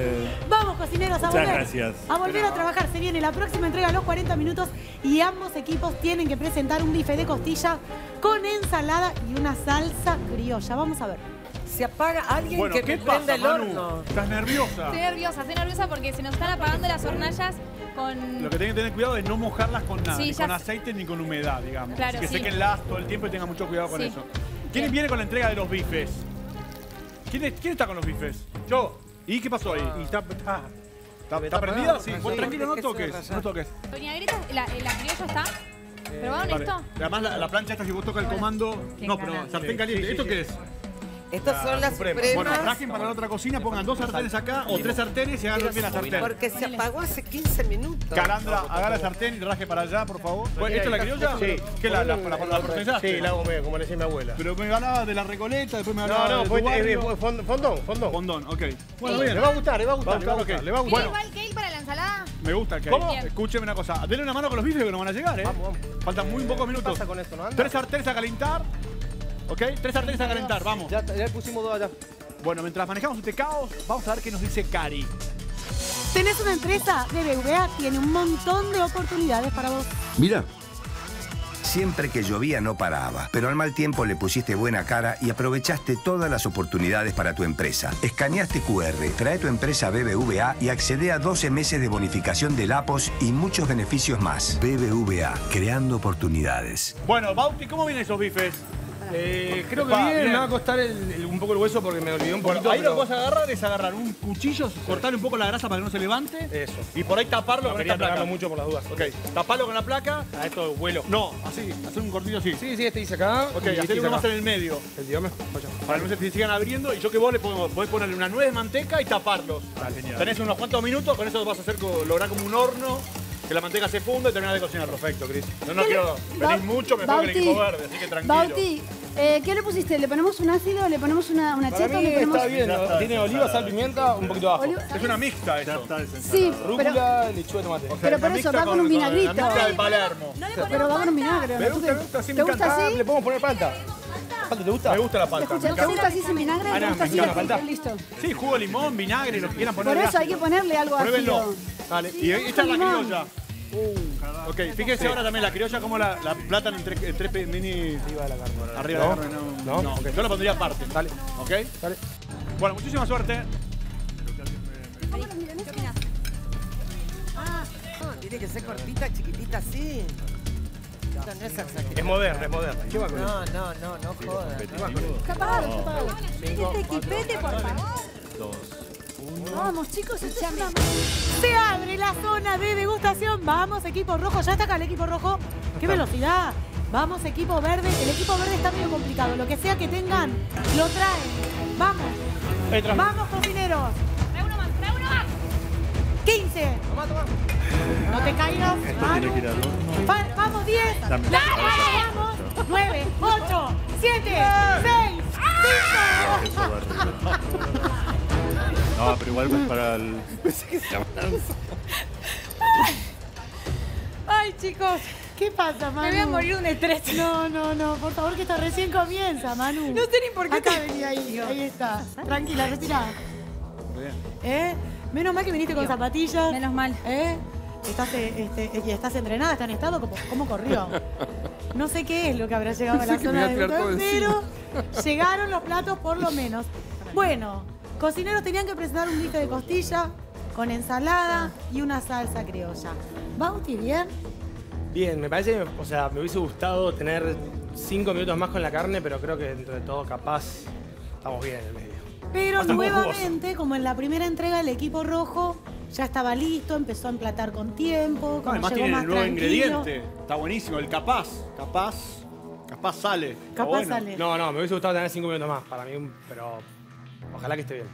Vamos, cocineros, a volver. Gracias. A volver a trabajar. Se viene la próxima entrega a los 40 minutos y ambos equipos tienen que presentar un bife de costilla con ensalada y una salsa criolla. Vamos a ver. Se apaga alguien, bueno, que me prenda el horno. ¿Estás nerviosa? Estoy nerviosa porque se nos están apagando las hornallas con... Lo que tienen que tener cuidado es no mojarlas con nada, ni con aceite ni con humedad, digamos. Claro, que sequenlas todo el tiempo y tengan mucho cuidado con eso. ¿Quién viene con la entrega de los bifes? ¿Quién está con los bifes? Yo. ¿Y qué pasó ahí? ¿Está prendida? Sí, tranquilo, no toques. No toques. Doña Greta, ¿la criolla está? ¿Probaron esto? Además, la plancha esta, si vos tocas el comando... No, pero sartén caliente. ¿Esto qué es? Estas son las supremas. Bueno, trajen para la otra cocina, pongan dos sartenes acá o tres sartenes y agarren bien la sartén. Porque se apagó hace 15 minutos. Calandra, agarra la sartén y raje para allá, por favor. Bueno, ¿esto es la criolla? Sí. ¿Qué la procesaste? Sí, la hago medio, como le decía mi abuela. Pero me ganaba de la Recoleta, después me ganaba de tu barrio. No, fondón. Fondón, ok. Bueno, bien. Le va a gustar. ¿Quiere igual kale para la ensalada? Me gusta el kale. ¿Cómo? Escúcheme una cosa. Denle una mano con los bifes que no van a llegar, ¿eh? Vamos. Faltan muy pocos minutos. ¿Qué pasa con esto? Tres sartenes a calentar. ¿Ok? Tres sartenes a calentar, vamos. Ya pusimos dos allá. Bueno, mientras manejamos este caos, vamos a ver qué nos dice Cari. ¿Tenés una empresa? BBVA tiene un montón de oportunidades para vos. Mira. Siempre que llovía no paraba, pero al mal tiempo le pusiste buena cara y aprovechaste todas las oportunidades para tu empresa. Escaneaste QR, trae tu empresa BBVA y accede a 12 meses de bonificación del APOS y muchos beneficios más. BBVA, creando oportunidades. Bueno, Bauti, ¿cómo vienen esos bifes? Creo que bien, me va a costar un poco el hueso porque me olvidé un poquito. Bueno, ahí pero... lo que vas a agarrar es agarrar un cuchillo, cortarle un poco la grasa para que no se levante. Eso. Y por ahí taparlo con esta placa. Mucho por las dudas. Ok. Taparlo con la placa. A esto vuelo. No, así, hacer un cortillo así. Sí, este dice acá. Ok, y este más en el medio. Para que no se sigan abriendo y yo que vos le podés ponerle una nuez de manteca y taparlos. Ah, genial. Tenés unos cuantos minutos, con eso vas a hacer lograr como un horno. Que la manteca se funda y termina de cocinar. Perfecto, Cris. No quiero venir mucho, me pongo el equipo verde, así que tranquilo. Bauti, ¿qué le pusiste? ¿Le ponemos un ácido? ¿Le ponemos una cheta? ¿Le ponemos... Está bien, ¿no? Tiene oliva, sal, pimienta, un poquito de ajo. Es una mixta esto. Sí, rúcula, lechuga, tomate. Pero por eso va con un vinagrito. La mixta de Palermo. Pero va con un vinagre. Me gusta, sí, me encanta. Le podemos poner palta. ¿Te gusta? Me gusta la palta. ¿Te gusta así sin vinagre? Me gusta así la palta. Sí, jugo de limón, vinagre, lo que quieran poner. Por eso hay que ponerle algo ácido. Dale, sí, y esta es la criolla. Ok, fíjense ahora también la criolla como la platan entre mini... Arriba de la carne. Arriba de la carne, no. Okay. Yo la pondría aparte. Dale. Ok. Dale. Bueno, muchísima suerte. ¿Qué opinas? Ah, tiene que ser cortita, chiquitita, así. Es moderno, es moderno. ¿Qué va con eso? No jodas. ¿Qué va con eso? Capaz. Este equipete, por favor. Vamos, chicos, se abre la zona de degustación. Vamos, equipo rojo. Ya está acá el equipo rojo. ¡Qué velocidad! Vamos, equipo verde. El equipo verde está medio complicado. Lo que sea que tengan, lo traen. Vamos. Vamos, cocineros. Trae uno más, 15. No te caigas. Vamos, 10. Vamos. 9, 8, 7, 6, 5. No, pero igual pues para el... Ay, chicos, ¿qué pasa, Manu? Me voy a morir un estrés. No, por favor, que esto recién comienza, Manu. No sé ni por qué. Acá venía ahí está. Tranquila, retirada. Menos mal que viniste con zapatillas. Menos mal. Estás entrenada, estás en estado, ¿cómo corrió? No sé qué es lo que habrá llegado a la zona de todo, pero llegaron los platos por lo menos. Bueno... Cocineros tenían que presentar un bife de costilla con ensalada y una salsa criolla. ¿Bauti bien? Bien, me parece, o sea, me hubiese gustado tener 5 minutos más con la carne, pero creo que dentro de todo capaz estamos bien en el medio. Pero nuevamente, como en la primera entrega, el equipo rojo ya estaba listo, empezó a emplatar con tiempo. Además tiene el nuevo ingrediente, está buenísimo, el capaz sale. Capaz sale. No, me hubiese gustado tener 5 minutos más, para mí, pero... Ojalá que esté bien.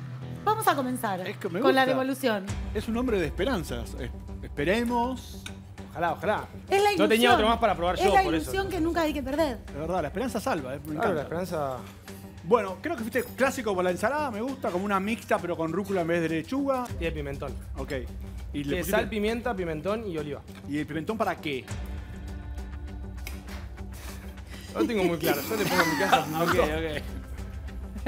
Vamos a comenzar con la devolución. Es un hombre de esperanzas. Esperemos, Ojalá, ojalá. Es la ilusión. No tenía otro más para probar yo, por eso. Es la ilusión que nunca hay que perder. De verdad, la esperanza salva. Me encanta. La esperanza... Bueno, creo que fuiste clásico por la ensalada, me gusta, como una mixta pero con rúcula en vez de lechuga. Y de pimentón. Ok. ¿Y le pusiste? Sal, pimienta, pimentón y oliva. ¿Y el pimentón para qué? No tengo muy claro, yo le pongo en mi casa. Ok,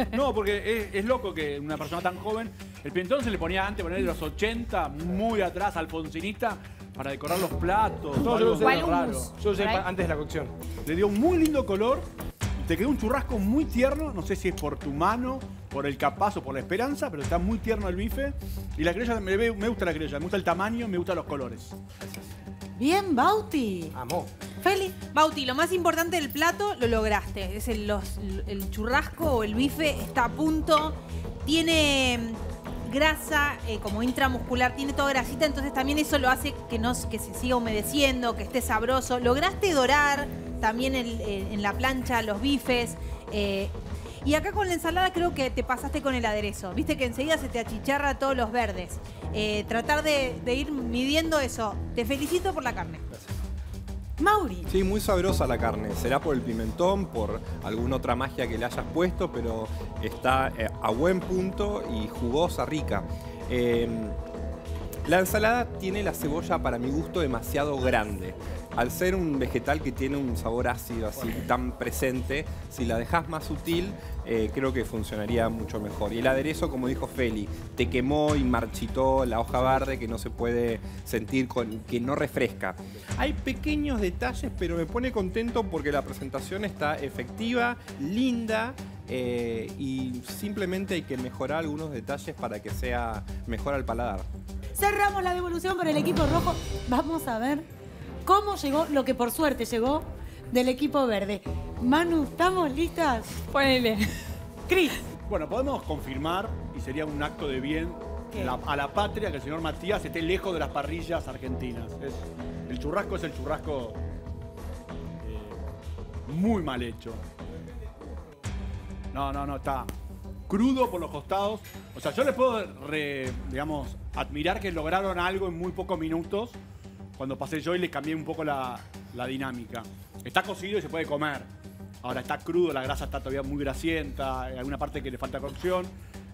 ok. No, porque es loco que una persona tan joven, el pimentón se le ponía antes, ponerle los 80, muy atrás, alfonsinista, para decorar los platos. No, yo usé raro. Yo usé antes de la cocción. Le dio un muy lindo color. Te quedó un churrasco muy tierno, no sé si es por tu mano, por el capaz o por la esperanza, pero está muy tierno el bife. Y la criolla, me gusta la criolla, me gusta el tamaño, me gustan los colores. Gracias. Bien, Bauti. Amo. Feli. Bauti, lo más importante del plato lo lograste. Es el churrasco o el bife está a punto, tiene grasa como intramuscular, tiene toda grasita, entonces también eso lo hace que se siga humedeciendo, que esté sabroso. Lograste dorar también en la plancha, los bifes. Y acá con la ensalada creo que te pasaste con el aderezo. Viste que enseguida se te achicharra todos los verdes. Tratar de ir midiendo eso. Te felicito por la carne. Gracias. Mauri. Sí, muy sabrosa la carne. Será por el pimentón, por alguna otra magia que le hayas puesto, pero está a buen punto y jugosa, rica. La ensalada tiene la cebolla, para mi gusto, demasiado grande. Al ser un vegetal que tiene un sabor ácido así tan presente, si la dejas más sutil, creo que funcionaría mucho mejor. Y el aderezo, como dijo Feli, te quemó y marchitó la hoja verde que no se puede sentir, que no refresca. Hay pequeños detalles, pero me pone contento porque la presentación está efectiva, linda, y simplemente hay que mejorar algunos detalles para que sea mejor al paladar. Cerramos la devolución con el equipo rojo. Vamos a ver cómo llegó lo que por suerte llegó del equipo verde. Manu, ¿estamos listas? Ponele. Cris. Bueno, podemos confirmar, y sería un acto de bien a la patria, que el señor Matías esté lejos de las parrillas argentinas. El churrasco es el churrasco muy mal hecho. No, está crudo por los costados. O sea, yo les puedo, digamos, admirar que lograron algo en muy pocos minutos. Cuando pasé yo y le cambié un poco la dinámica. Está cocido y se puede comer. Ahora está crudo, la grasa está todavía muy grasienta, hay alguna parte que le falta cocción.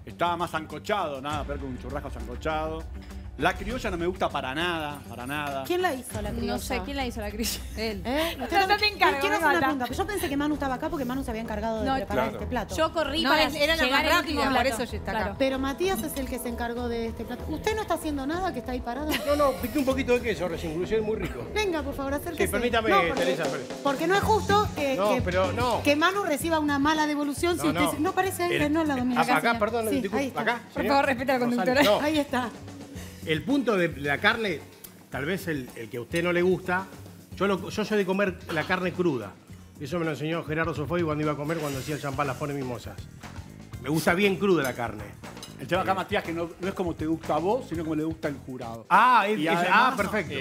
Está más sancochado, nada peor que un churrasco sancochado. La criolla no me gusta para nada, para nada. ¿Quién la hizo la criolla? No sé, ¿quién la hizo la criolla? Él. Quiero hacer una pregunta. Yo pensé que Manu estaba acá porque Manu se había encargado de preparar este plato. Yo corrí para llegar rápido, por eso está acá. Pero Matías es el que se encargó de este plato. ¿Usted no está haciendo nada, que está ahí parado? No, piqué un poquito de queso, recién inclusive, muy rico. Venga, por favor, acérquese. Sí, permítame, Teresa. Porque no es justo que Manu reciba una mala devolución si usted... No parece que no la domina. Acá, perdón, acá. Por favor, respeta a la conductora. Ahí está. El punto de la carne, tal vez el que a usted no le gusta, yo soy de comer la carne cruda. Eso me lo enseñó Gerardo Sofoy cuando iba a comer, cuando hacía el champán Las Pones Mimosas. Me gusta bien cruda la carne. El tema acá, Matías, que no es como te gusta a vos, sino como le gusta al jurado. Además, perfecto.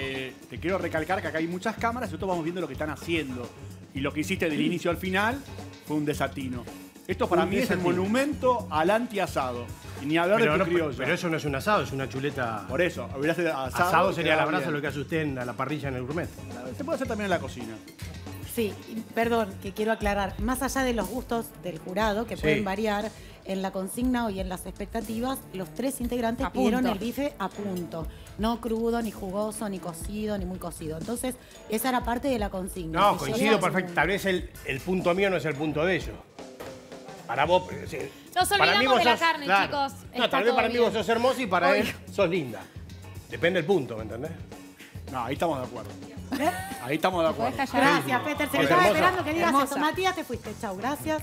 Te quiero recalcar que acá hay muchas cámaras y nosotros vamos viendo lo que están haciendo. Y lo que hiciste del inicio al final fue un desatino. Esto para mí es el monumento al anti-asado. Ni hablar de criolla. Pero eso no es un asado, es una chuleta. Por eso, asado sería la brasa, lo que hace usted a la parrilla en el gourmet. Se puede hacer también en la cocina. Sí, perdón, que quiero aclarar. Más allá de los gustos del jurado, que pueden variar, en la consigna y en las expectativas, los tres integrantes pidieron el bife a punto. No crudo, ni jugoso, ni cocido, ni muy cocido. Entonces, esa era parte de la consigna. No, coincido perfecto. Tal vez el punto mío no es el punto de ellos. Para vos, nos olvidamos de la carne, chicos. No, tal vez para mí vos sos hermosa y para él sos linda. Depende del punto, ¿me entendés? No, ahí estamos de acuerdo. Ahí estamos de acuerdo. Gracias, Peter. Se estaba esperando que digas eso. Matías, te fuiste. Chau, gracias.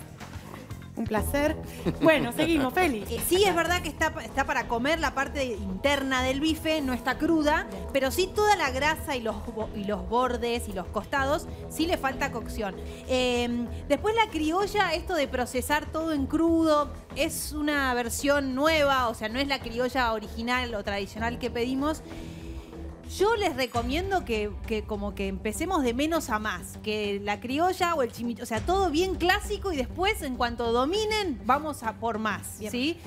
Un placer. Bueno, seguimos, Feli. Sí, es verdad que está para comer la parte interna del bife, no está cruda, pero sí toda la grasa y los bordes y los costados, sí le falta cocción. Después la criolla, esto de procesar todo en crudo, es una versión nueva, o sea, no es la criolla original o tradicional que pedimos. Yo les recomiendo que como que empecemos de menos a más, que la criolla o el chimichurri, o sea, todo bien clásico, y después, en cuanto dominen, vamos a por más, bien. ¿Sí?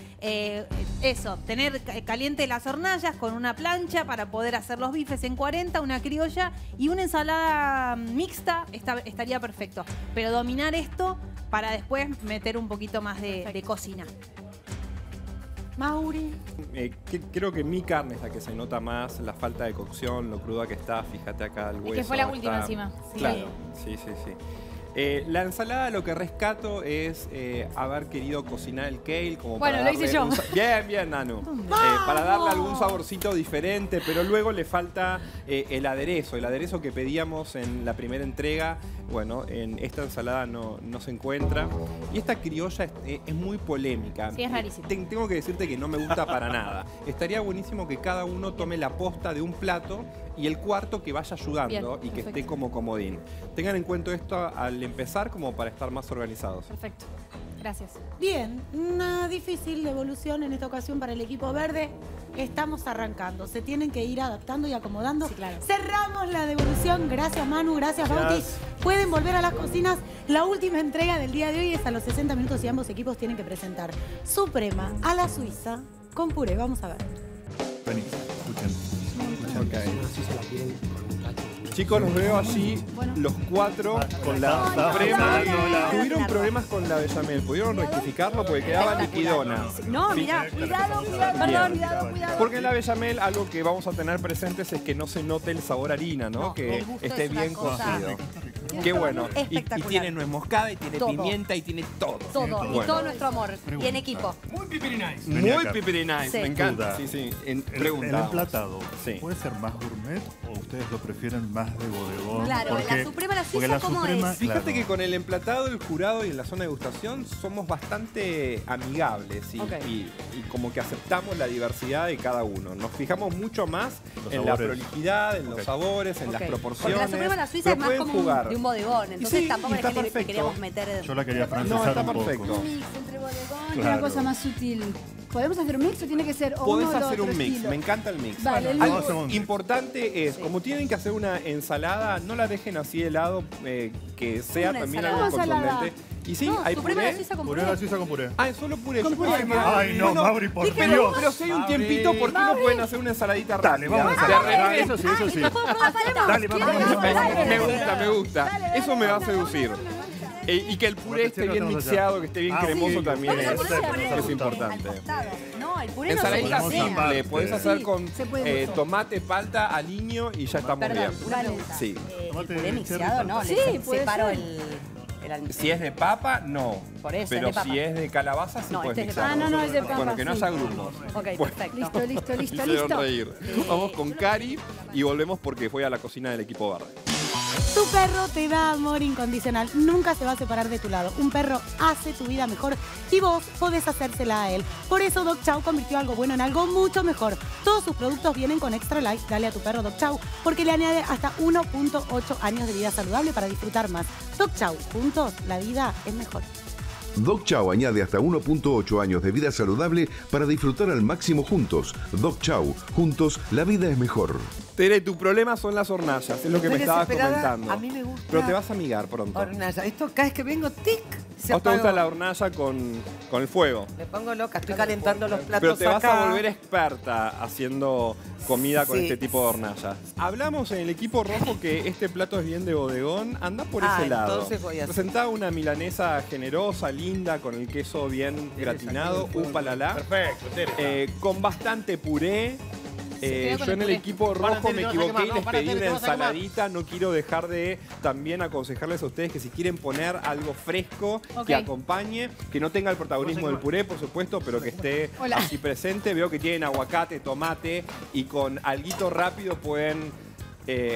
Eso, tener caliente las hornallas con una plancha para poder hacer los bifes en 40, una criolla y una ensalada mixta, estaría perfecto. Pero dominar esto para después meter un poquito más de cocina. Mauri. Creo que mi carne es la que se nota más, la falta de cocción, lo cruda que está, fíjate acá el hueso. Es que fue la última encima. Claro, sí. La ensalada lo que rescato es haber querido cocinar el kale como bueno, para lo hice yo. Bien, Nanu. Para darle algún saborcito diferente, pero luego le falta el aderezo que pedíamos en la primera entrega. Bueno, en esta ensalada no se encuentra. Y esta criolla es muy polémica. Sí, es rarísimo. Tengo que decirte que no me gusta para nada. Estaría buenísimo que cada uno tome la posta de un plato y el cuarto que vaya ayudando y que esté como comodín. Tengan en cuenta esto al empezar como para estar más organizados. Perfecto. Gracias. Bien, una difícil evolución en esta ocasión para el equipo verde. Estamos arrancando. Se tienen que ir adaptando y acomodando. Sí, claro. Cerramos la devolución. Gracias, Manu. Gracias, Bauti. Pueden volver a las cocinas. La última entrega del día de hoy es a los 60 minutos y ambos equipos tienen que presentar Suprema a la Suiza con puré. Vamos a ver. Vení, escuchen. Chicos, los veo allí, los cuatro, con la Suprema. Tuvieron problemas con la bechamel, pudieron rectificarlo porque quedaba liquidona. No, mirá, cuidado. Porque en la bechamel algo que vamos a tener presentes es que no se note el sabor harina, ¿no? Que esté bien cocido. Qué bueno. Y tiene nuez moscada, y tiene pimienta, y tiene todo. Todo, y todo nuestro amor. Y en equipo. Muy pipirinais. Muy pipirinais, me encanta. Sí. El emplatado, ¿puede ser más gourmet o ustedes lo prefieren más de bodegón? Claro, la Suprema la Suiza, ¿cómo es? Fíjate que con el emplatado, el jurado y en la zona de degustación somos bastante amigables y como que aceptamos la diversidad de cada uno. Nos fijamos mucho más en la prolijidad, en los sabores, en las proporciones. Porque la Suprema la Suiza es más como un bodegón, entonces tampoco es que queríamos meter... Yo la quería francesar un poco. Un mix entre bodegón y una cosa más sutil. ¿Podemos hacer un mix o tiene que ser o uno o otro? Podés hacer un mix, me encanta el mix. Vale, algo importante es, como tienen que hacer una ensalada, no la dejen así de lado, que sea también algo contundente. Y sí, no, hay puré. Puré a la Suiza con puré. Ah, es solo puré. Con puré. Ay, no, Mauri, por Dios. Pero si hay un tiempito, ¿por qué no pueden hacer una ensaladita rápida? Dale, vamos a hacer. Eso sí. Dale, vamos. Me gusta. Eso me va a seducir. Y que el puré esté bien mixeado, que esté bien cremoso también es importante. No, el puré no se puede hacer. Podés hacer con tomate, palta, aliño y ya estamos bien. Sí. ¿Puré mixeado? No, le separo el... Si es de papa, no. Por eso, pero si es de calabaza, sí puedes mixarlo. No, es de papa. Bueno, que no haya grupos. Ok, perfecto. Listo. Vamos con Cari y volvemos porque voy a la cocina del equipo verde. Tu perro te da amor incondicional. Nunca se va a separar de tu lado. Un perro hace tu vida mejor y vos podés hacérsela a él. Por eso Dog Chow convirtió algo bueno en algo mucho mejor. Todos sus productos vienen con Extra Life. Dale a tu perro Dog Chow porque le añade hasta 1.8 años de vida saludable para disfrutar más. Dog Chow. Juntos, la vida es mejor. Dog Chow añade hasta 1.8 años de vida saludable para disfrutar al máximo juntos. Dog Chow, juntos, la vida es mejor. Tere, tu problema son las hornallas, es lo que me estabas comentando. A mí me gusta. Pero te vas a amigar pronto. Hornalla, esto cada vez que vengo, tic, se apagó. ¿O te gusta la hornalla con el fuego? Me pongo loca, estoy calentando los platos. Pero te vas a volver experta haciendo comida con este tipo de hornallas. Hablamos en el equipo rojo que este plato es bien de bodegón, anda por ese lado. Entonces voy a hacer. Presentaba una milanesa generosa, linda, con el queso bien gratinado, upalala. Perfecto, Tere. Con bastante puré. Yo en el equipo rojo me equivoqué y les pedí una ensaladita. No quiero dejar de también aconsejarles a ustedes que si quieren poner algo fresco que acompañe, que no tenga el protagonismo del puré, por supuesto, pero que esté aquí presente. Veo que tienen aguacate, tomate y con alguito rápido pueden...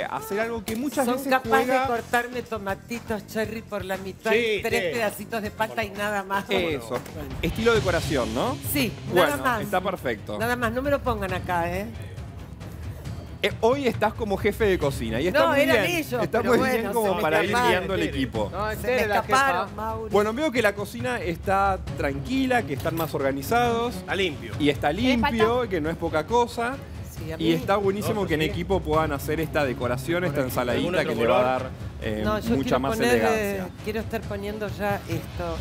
hacer algo que muchas veces juega... Son capaces de cortarme tomatitos cherry por la mitad, y tres pedacitos de pata y nada más. Eso. Bueno. Estilo decoración, ¿no? Sí, bueno, nada más. Está perfecto. Nada más, no me lo pongan acá, ¿eh? Hoy estás como jefe de cocina y está muy bien. Ellos, está muy bien como para ir guiando el equipo. No, se me escaparon, Mauri. Bueno, veo que la cocina está tranquila, que están más organizados. Está limpio. Y está limpio, que no es poca cosa. Sí, y está buenísimo que en equipo puedan hacer esta decoración, esta ensaladita que le va a dar mucha más elegancia. Quiero estar poniendo ya esto.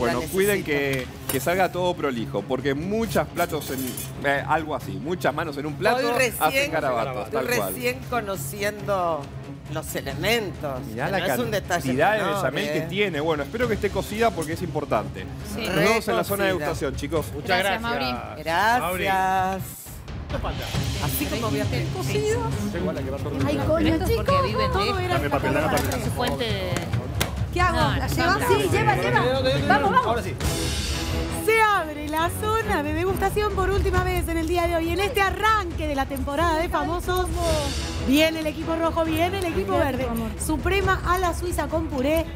Bueno, cuiden que salga todo prolijo, porque muchas platos en algo así, muchas manos en un plato hacen garabatos. Estoy recién conociendo los elementos. Mirá la cantidad de bechamel que tiene. Bueno, espero que esté cocida porque es importante. Sí. Nos vemos en la zona de degustación, chicos. Muchas gracias. Maurín. Gracias. Así como voy a hacer cocido. Ay, coño, chicos, todo era su fuente. ¿Qué hago? ¿La llevas? Sí, lleva. Vamos. Ahora sí. Se abre la zona de degustación por última vez en el día de hoy. En este arranque de la temporada de Famosos, viene el equipo rojo, viene el equipo verde. Suprema a la suiza con puré.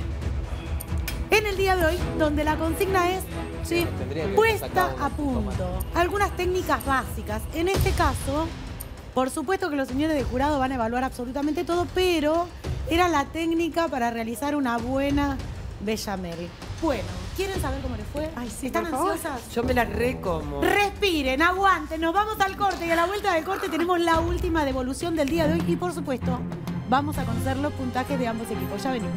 En el día de hoy, donde la consigna es puesta a punto. Algunas técnicas básicas. En este caso, por supuesto que los señores de jurado van a evaluar absolutamente todo, pero era la técnica para realizar una buena bechamel. Bueno, ¿quieren saber cómo les fue? Ay, sí, ¿están ansiosas? Yo me la recomo. Respiren, aguanten, nos vamos al corte. Y a la vuelta del corte tenemos la última devolución del día de hoy. Y por supuesto, vamos a conocer los puntajes de ambos equipos. Ya venimos.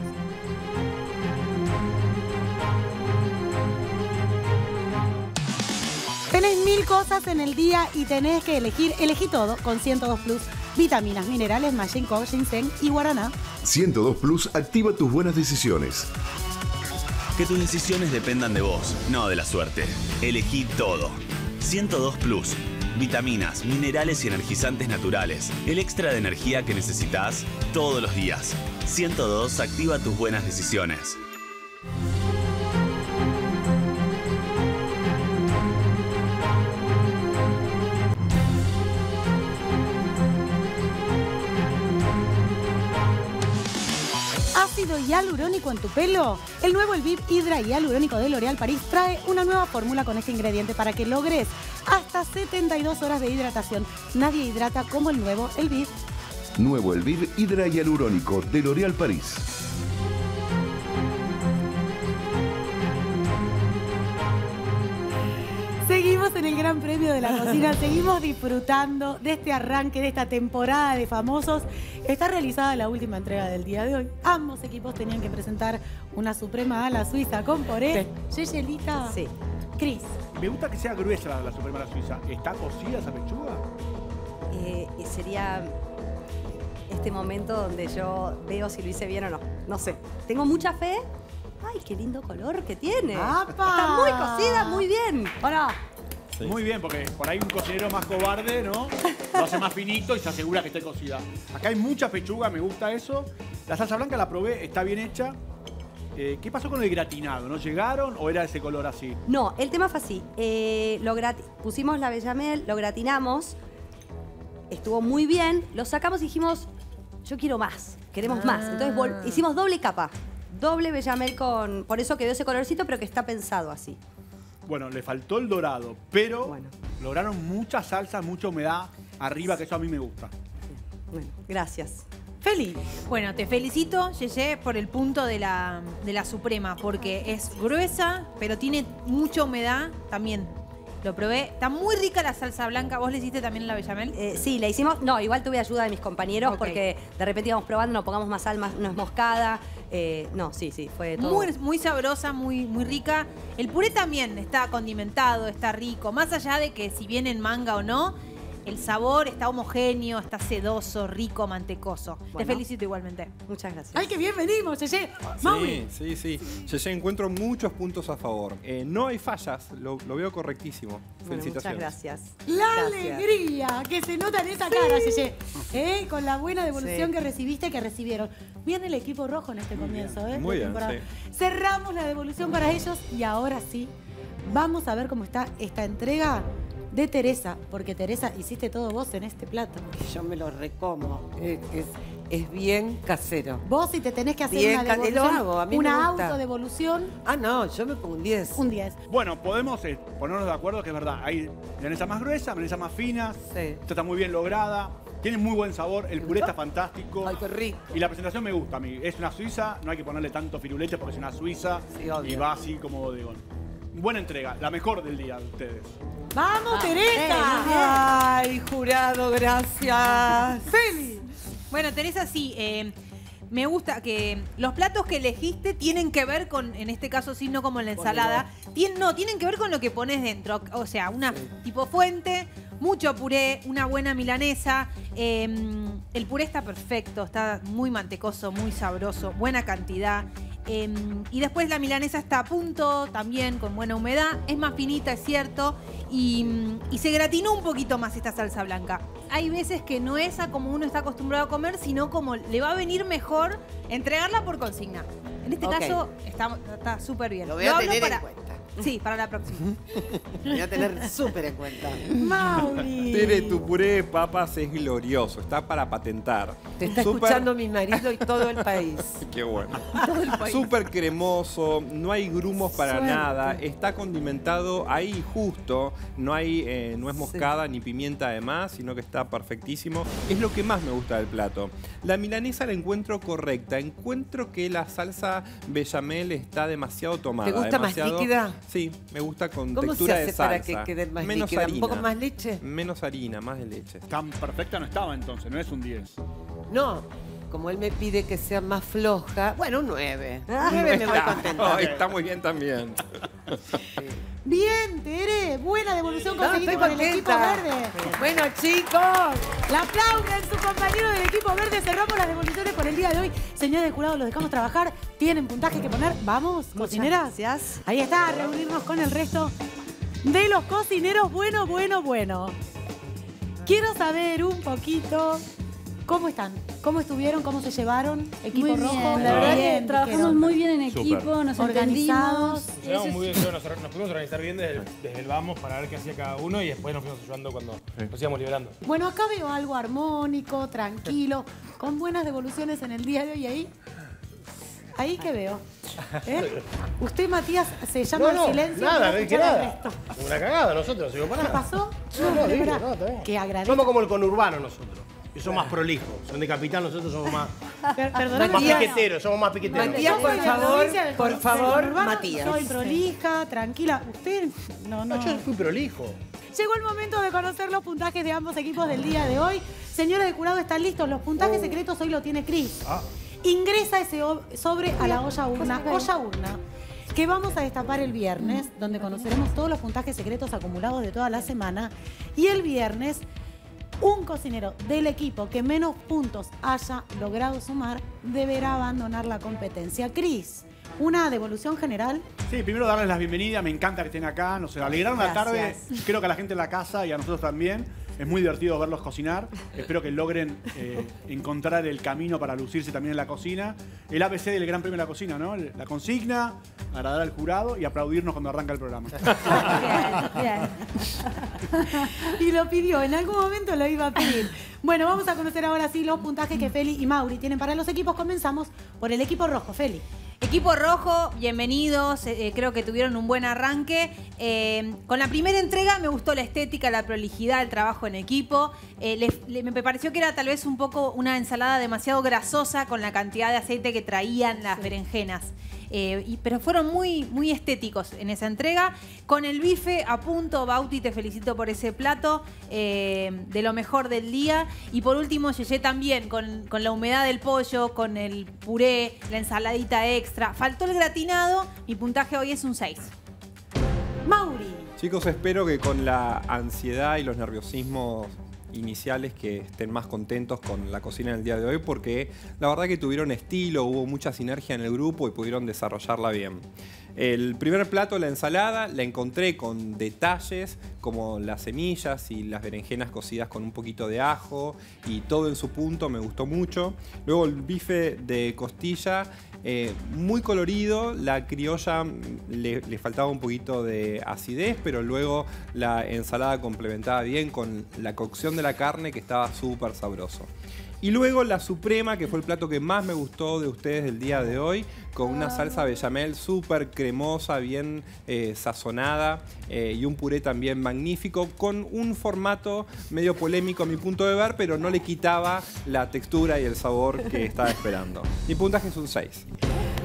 Tenés 1000 cosas en el día y tenés que elegir. Elegí todo con 102 Plus. Vitaminas, minerales, Mayenco, ginseng y guaraná. 102 Plus activa tus buenas decisiones. Que tus decisiones dependan de vos, no de la suerte. Elegí todo. 102 Plus. Vitaminas, minerales y energizantes naturales. El extra de energía que necesitas todos los días. 102 activa tus buenas decisiones. Ácido hialurónico en tu pelo. El nuevo Elviv Hydra Hialurónico de L'Oréal París trae una nueva fórmula con este ingrediente para que logres hasta 72 horas de hidratación. Nadie hidrata como el nuevo Elviv. Nuevo Elviv Hydra Hialurónico de L'Oréal París. Seguimos en el Gran Premio de la Cocina, seguimos disfrutando de este arranque, de esta temporada de Famosos. Está realizada la última entrega del día de hoy. Ambos equipos tenían que presentar una suprema a la suiza con puré. Yeyelita. Sí. Cris. Me gusta que sea gruesa la suprema a la suiza. ¿Está cocida esa pechuga? Sería este momento donde yo veo si lo hice bien o no. No sé. Tengo mucha fe. ¡Ay, qué lindo color que tiene! ¡Apa! Está muy cocida, muy bien. Hola. Sí. Muy bien, porque por ahí un cocinero más cobarde, ¿no? Lo hace más finito y se asegura que esté cocida. Acá hay mucha pechuga, me gusta eso. La salsa blanca la probé, está bien hecha. ¿Qué pasó con el gratinado? ¿No llegaron o era ese color así? No, el tema fue así. Pusimos la bechamel, lo gratinamos. Estuvo muy bien. Lo sacamos y dijimos, yo quiero más, queremos más. Entonces hicimos doble capa. Doble bechamel con... Por eso quedó ese colorcito, pero que está pensado así. Bueno, le faltó el dorado, pero lograron mucha salsa, mucha humedad arriba, que eso a mí me gusta. Bueno, gracias. Feli. Bueno, te felicito, Yeye, por el punto de la suprema, porque es gruesa, pero tiene mucha humedad también. Lo probé. Está muy rica la salsa blanca. ¿Vos le hiciste también la bechamel? Sí, la hicimos. No, igual tuve ayuda de mis compañeros porque de repente íbamos probando, no pongamos más sal, no es moscada. No, sí, fue todo. Muy, muy sabrosa, muy rica. El puré también está condimentado, está rico. Más allá de que si viene en manga o no, el sabor está homogéneo, está sedoso, rico, mantecoso. Te felicito igualmente. Muchas gracias. ¡Ay, qué bien venimos, Yeye! ¡Mauri! Sí. Yeye, encuentro muchos puntos a favor. No hay fallas, lo veo correctísimo. Bueno, felicitaciones. Muchas gracias. La alegría que se nota en esa cara, Yeye. Con la buena devolución que recibiste, que recibieron. Bien el equipo rojo en este comienzo. Muy bien, Cerramos la devolución para ellos y ahora sí, vamos a ver cómo está esta entrega de Teresa, porque Teresa, hiciste todo vos en este plato. Yo me lo recomo. Es bien casero. Vos si te tenés que hacer bien una devolución, una autodevolución. Ah, no, yo me pongo un 10. Un 10. Bueno, podemos ponernos de acuerdo que es verdad. Hay milanesa más gruesa, milanesa más fina. Esto está muy bien lograda. Tiene muy buen sabor, el puré está fantástico. Ay, qué rico. Y la presentación me gusta a mí. Es una suiza, no hay que ponerle tanto firulete porque es una suiza y va así como bodegón. buena entrega, la mejor del día de ustedes. ¡Vamos, Teresa! ¡Ay, jurado, gracias! ¡Feli! Bueno, Teresa, sí, me gusta que los platos que elegiste tienen que ver con, en este caso sí, no como en la ensalada, tienen que ver con lo que pones dentro. O sea, una tipo fuente, mucho puré, una buena milanesa. El puré está perfecto, está muy mantecoso, muy sabroso, buena cantidad. Y después la milanesa está a punto, también con buena humedad. Es más finita, es cierto. Y se gratinó un poquito más esta salsa blanca. Hay veces que no es a como uno está acostumbrado a comer, sino como le va a venir mejor entregarla por consigna. En este caso está súper bien. Lo voy a tener en cuenta. Sí, para la próxima. Lo voy a tener súper en cuenta. Mauri. Tere, tu puré de papas es glorioso. Está para patentar. Te está escuchando mi marido y todo el país. Qué bueno. Súper cremoso, no hay grumos para nada. Está condimentado ahí justo. No hay nuez moscada ni pimienta además, sino que está perfectísimo. Es lo que más me gusta del plato. La milanesa la encuentro correcta. Encuentro que la salsa bechamel está demasiado tomada. ¿Te gusta más líquida? Sí, me gusta con textura de salsa. ¿Cómo se hace para que quede más líquida? ¿Un poco más leche? Menos harina, más de leche. Tan perfecta no estaba entonces, no es un 10. No, como él me pide que sea más floja, bueno, un 9. Ah, 9 me voy contenta. Está muy bien también. Sí. Bien, Tere, buena devolución conseguida con el equipo verde. Bueno, chicos, la aplauden sus compañeros del equipo verde. Cerramos las devoluciones por el día de hoy. Señores del jurado, los dejamos trabajar. Tienen puntaje que poner. Vamos, cocineras. Gracias. Ahí está, reunirnos con el resto de los cocineros. Bueno, bueno, bueno. Quiero saber un poquito cómo están, cómo estuvieron, cómo se llevaron. Equipo muy rojo. Bien. La verdad es que trabajamos muy bien en equipo, nos organizamos. Muy bien, nos pudimos organizar bien desde el vamos para ver qué hacía cada uno y después nos fuimos ayudando cuando nos íbamos liberando. Bueno, acá veo algo armónico, tranquilo, con buenas devoluciones en el día de hoy. Ahí que veo. Usted, Matías, se llama al silencio. Nada, no dije nada. Una cagada, nosotros, no para nada. ¿Qué pasó? No, que agradezco. Somos como el conurbano nosotros. Y son más prolijos, son de capital, nosotros somos más, piqueteros, somos más piqueteros. Matías, por favor, Matías. Soy prolija, tranquila. Usted no. Yo fui prolijo. Llegó el momento de conocer los puntajes de ambos equipos del día de hoy. Señores del jurado, están listos. Los puntajes secretos hoy lo tiene Cris. Ingresa ese sobre a la olla urna. Que vamos a destapar el viernes, donde conoceremos todos los puntajes secretos acumulados de toda la semana. Y el viernes, un cocinero del equipo que menos puntos haya logrado sumar deberá abandonar la competencia. Cris, una devolución general. Sí, primero darles las bienvenidas. Me encanta que estén acá. Nos alegraron la tarde. Creo que a la gente en la casa y a nosotros también. Es muy divertido verlos cocinar. Espero que logren encontrar el camino para lucirse también en la cocina. El ABC del Gran Premio de la Cocina, ¿no? La consigna, agradar al jurado y aplaudirnos cuando arranca el programa. Bien. Y lo pidió, en algún momento lo iba a pedir. Bueno, vamos a conocer ahora sí los puntajes que Feli y Mauri tienen para los equipos. Comenzamos por el equipo rojo, Feli. Equipo rojo, bienvenidos, creo que tuvieron un buen arranque. Con la primera entrega me gustó la estética, la prolijidad, el trabajo en equipo. Me pareció que era tal vez un poco una ensalada demasiado grasosa con la cantidad de aceite que traían las berenjenas. Pero fueron muy estéticos en esa entrega. Con el bife a punto, Bauti, te felicito por ese plato, de lo mejor del día. Y por último, Yeye también, con la humedad del pollo, con el puré, la ensaladita extra. Faltó el gratinado, mi puntaje hoy es un 6. Mauri. Chicos, espero que con la ansiedad y los nerviosismos iniciales que estén más contentos con la cocina en el día de hoy, porque la verdad que tuvieron estilo, hubo mucha sinergia en el grupo y pudieron desarrollarla bien. El primer plato, la ensalada, la encontré con detalles como las semillas y las berenjenas cocidas con un poquito de ajo y todo en su punto, me gustó mucho. Luego el bife de costilla, muy colorido, la criolla le faltaba un poquito de acidez, pero luego la ensalada complementaba bien con la cocción de la carne que estaba súper sabroso. Y luego la suprema, que fue el plato que más me gustó de ustedes del día de hoy, con una salsa bechamel súper cremosa, bien sazonada, y un puré también magnífico, con un formato medio polémico a mi punto de ver, pero no le quitaba la textura y el sabor que estaba esperando. Mi puntaje es un 6.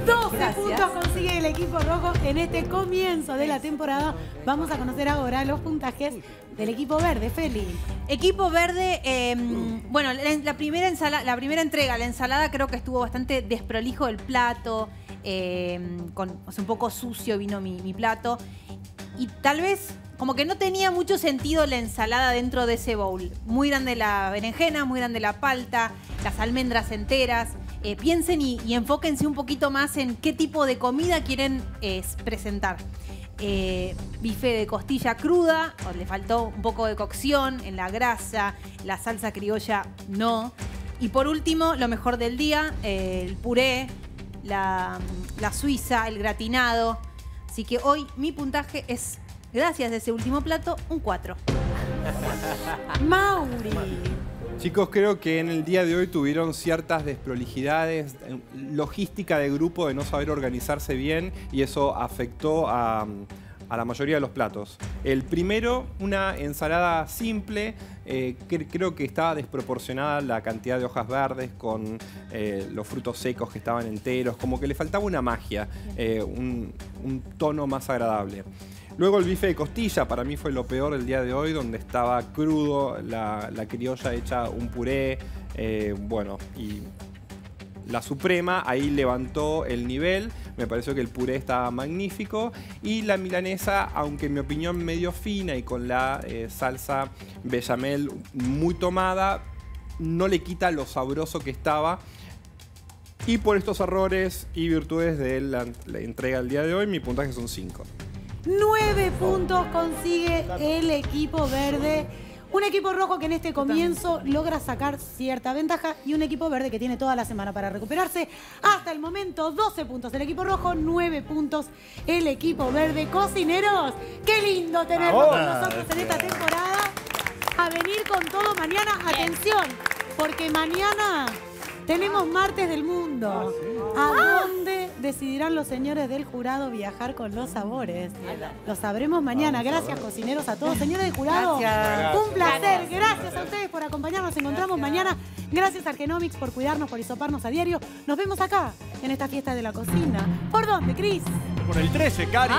12 puntos consigue el equipo rojo en este comienzo de la temporada. Vamos a conocer ahora los puntajes del equipo verde, Feli. Equipo verde, bueno, la primera entrega, la ensalada, creo que estuvo bastante desprolijo el plato, o sea, un poco sucio vino mi plato. Y tal vez como que no tenía mucho sentido la ensalada dentro de ese bowl. Muy grande la berenjena, muy grande la palta, las almendras enteras. Piensen y enfóquense un poquito más en qué tipo de comida quieren presentar. Bife de costilla cruda, o le faltó un poco de cocción en la grasa, la salsa criolla no. Y por último, lo mejor del día, el puré, la suiza, el gratinado. Así que hoy mi puntaje es, gracias a ese último plato, un 4. Mauri. Chicos, creo que en el día de hoy tuvieron ciertas desprolijidades, logística de grupo, de no saber organizarse bien, y eso afectó a la mayoría de los platos. El primero, una ensalada simple, que creo que estaba desproporcionada la cantidad de hojas verdes con los frutos secos que estaban enteros, como que le faltaba una magia, un tono más agradable. Luego el bife de costilla, para mí fue lo peor el día de hoy, donde estaba crudo, la criolla hecha un puré, bueno, y la suprema ahí levantó el nivel, me pareció que el puré estaba magnífico, y la milanesa, aunque en mi opinión medio fina y con la salsa bechamel muy tomada, no le quita lo sabroso que estaba. Y por estos errores y virtudes de la entrega del día de hoy, mi puntaje son 5. 9 puntos consigue el equipo verde. Un equipo rojo que en este comienzo logra sacar cierta ventaja y un equipo verde que tiene toda la semana para recuperarse. Hasta el momento, 12 puntos el equipo rojo, 9 puntos el equipo verde. Cocineros, qué lindo tenerlos con nosotros en esta temporada. A venir con todo mañana. Atención, porque mañana tenemos Martes del Mundo. ¿A dónde decidirán los señores del jurado viajar con los sabores? Lo sabremos mañana. Gracias, cocineros, a todos. Señores del jurado, gracias. Un placer. Gracias a ustedes por acompañarnos. Nos encontramos mañana. Gracias a Argenomics por cuidarnos, por hisoparnos a diario. Nos vemos acá, en esta fiesta de la cocina. ¿Por dónde, Cris? Por el 13, Cari.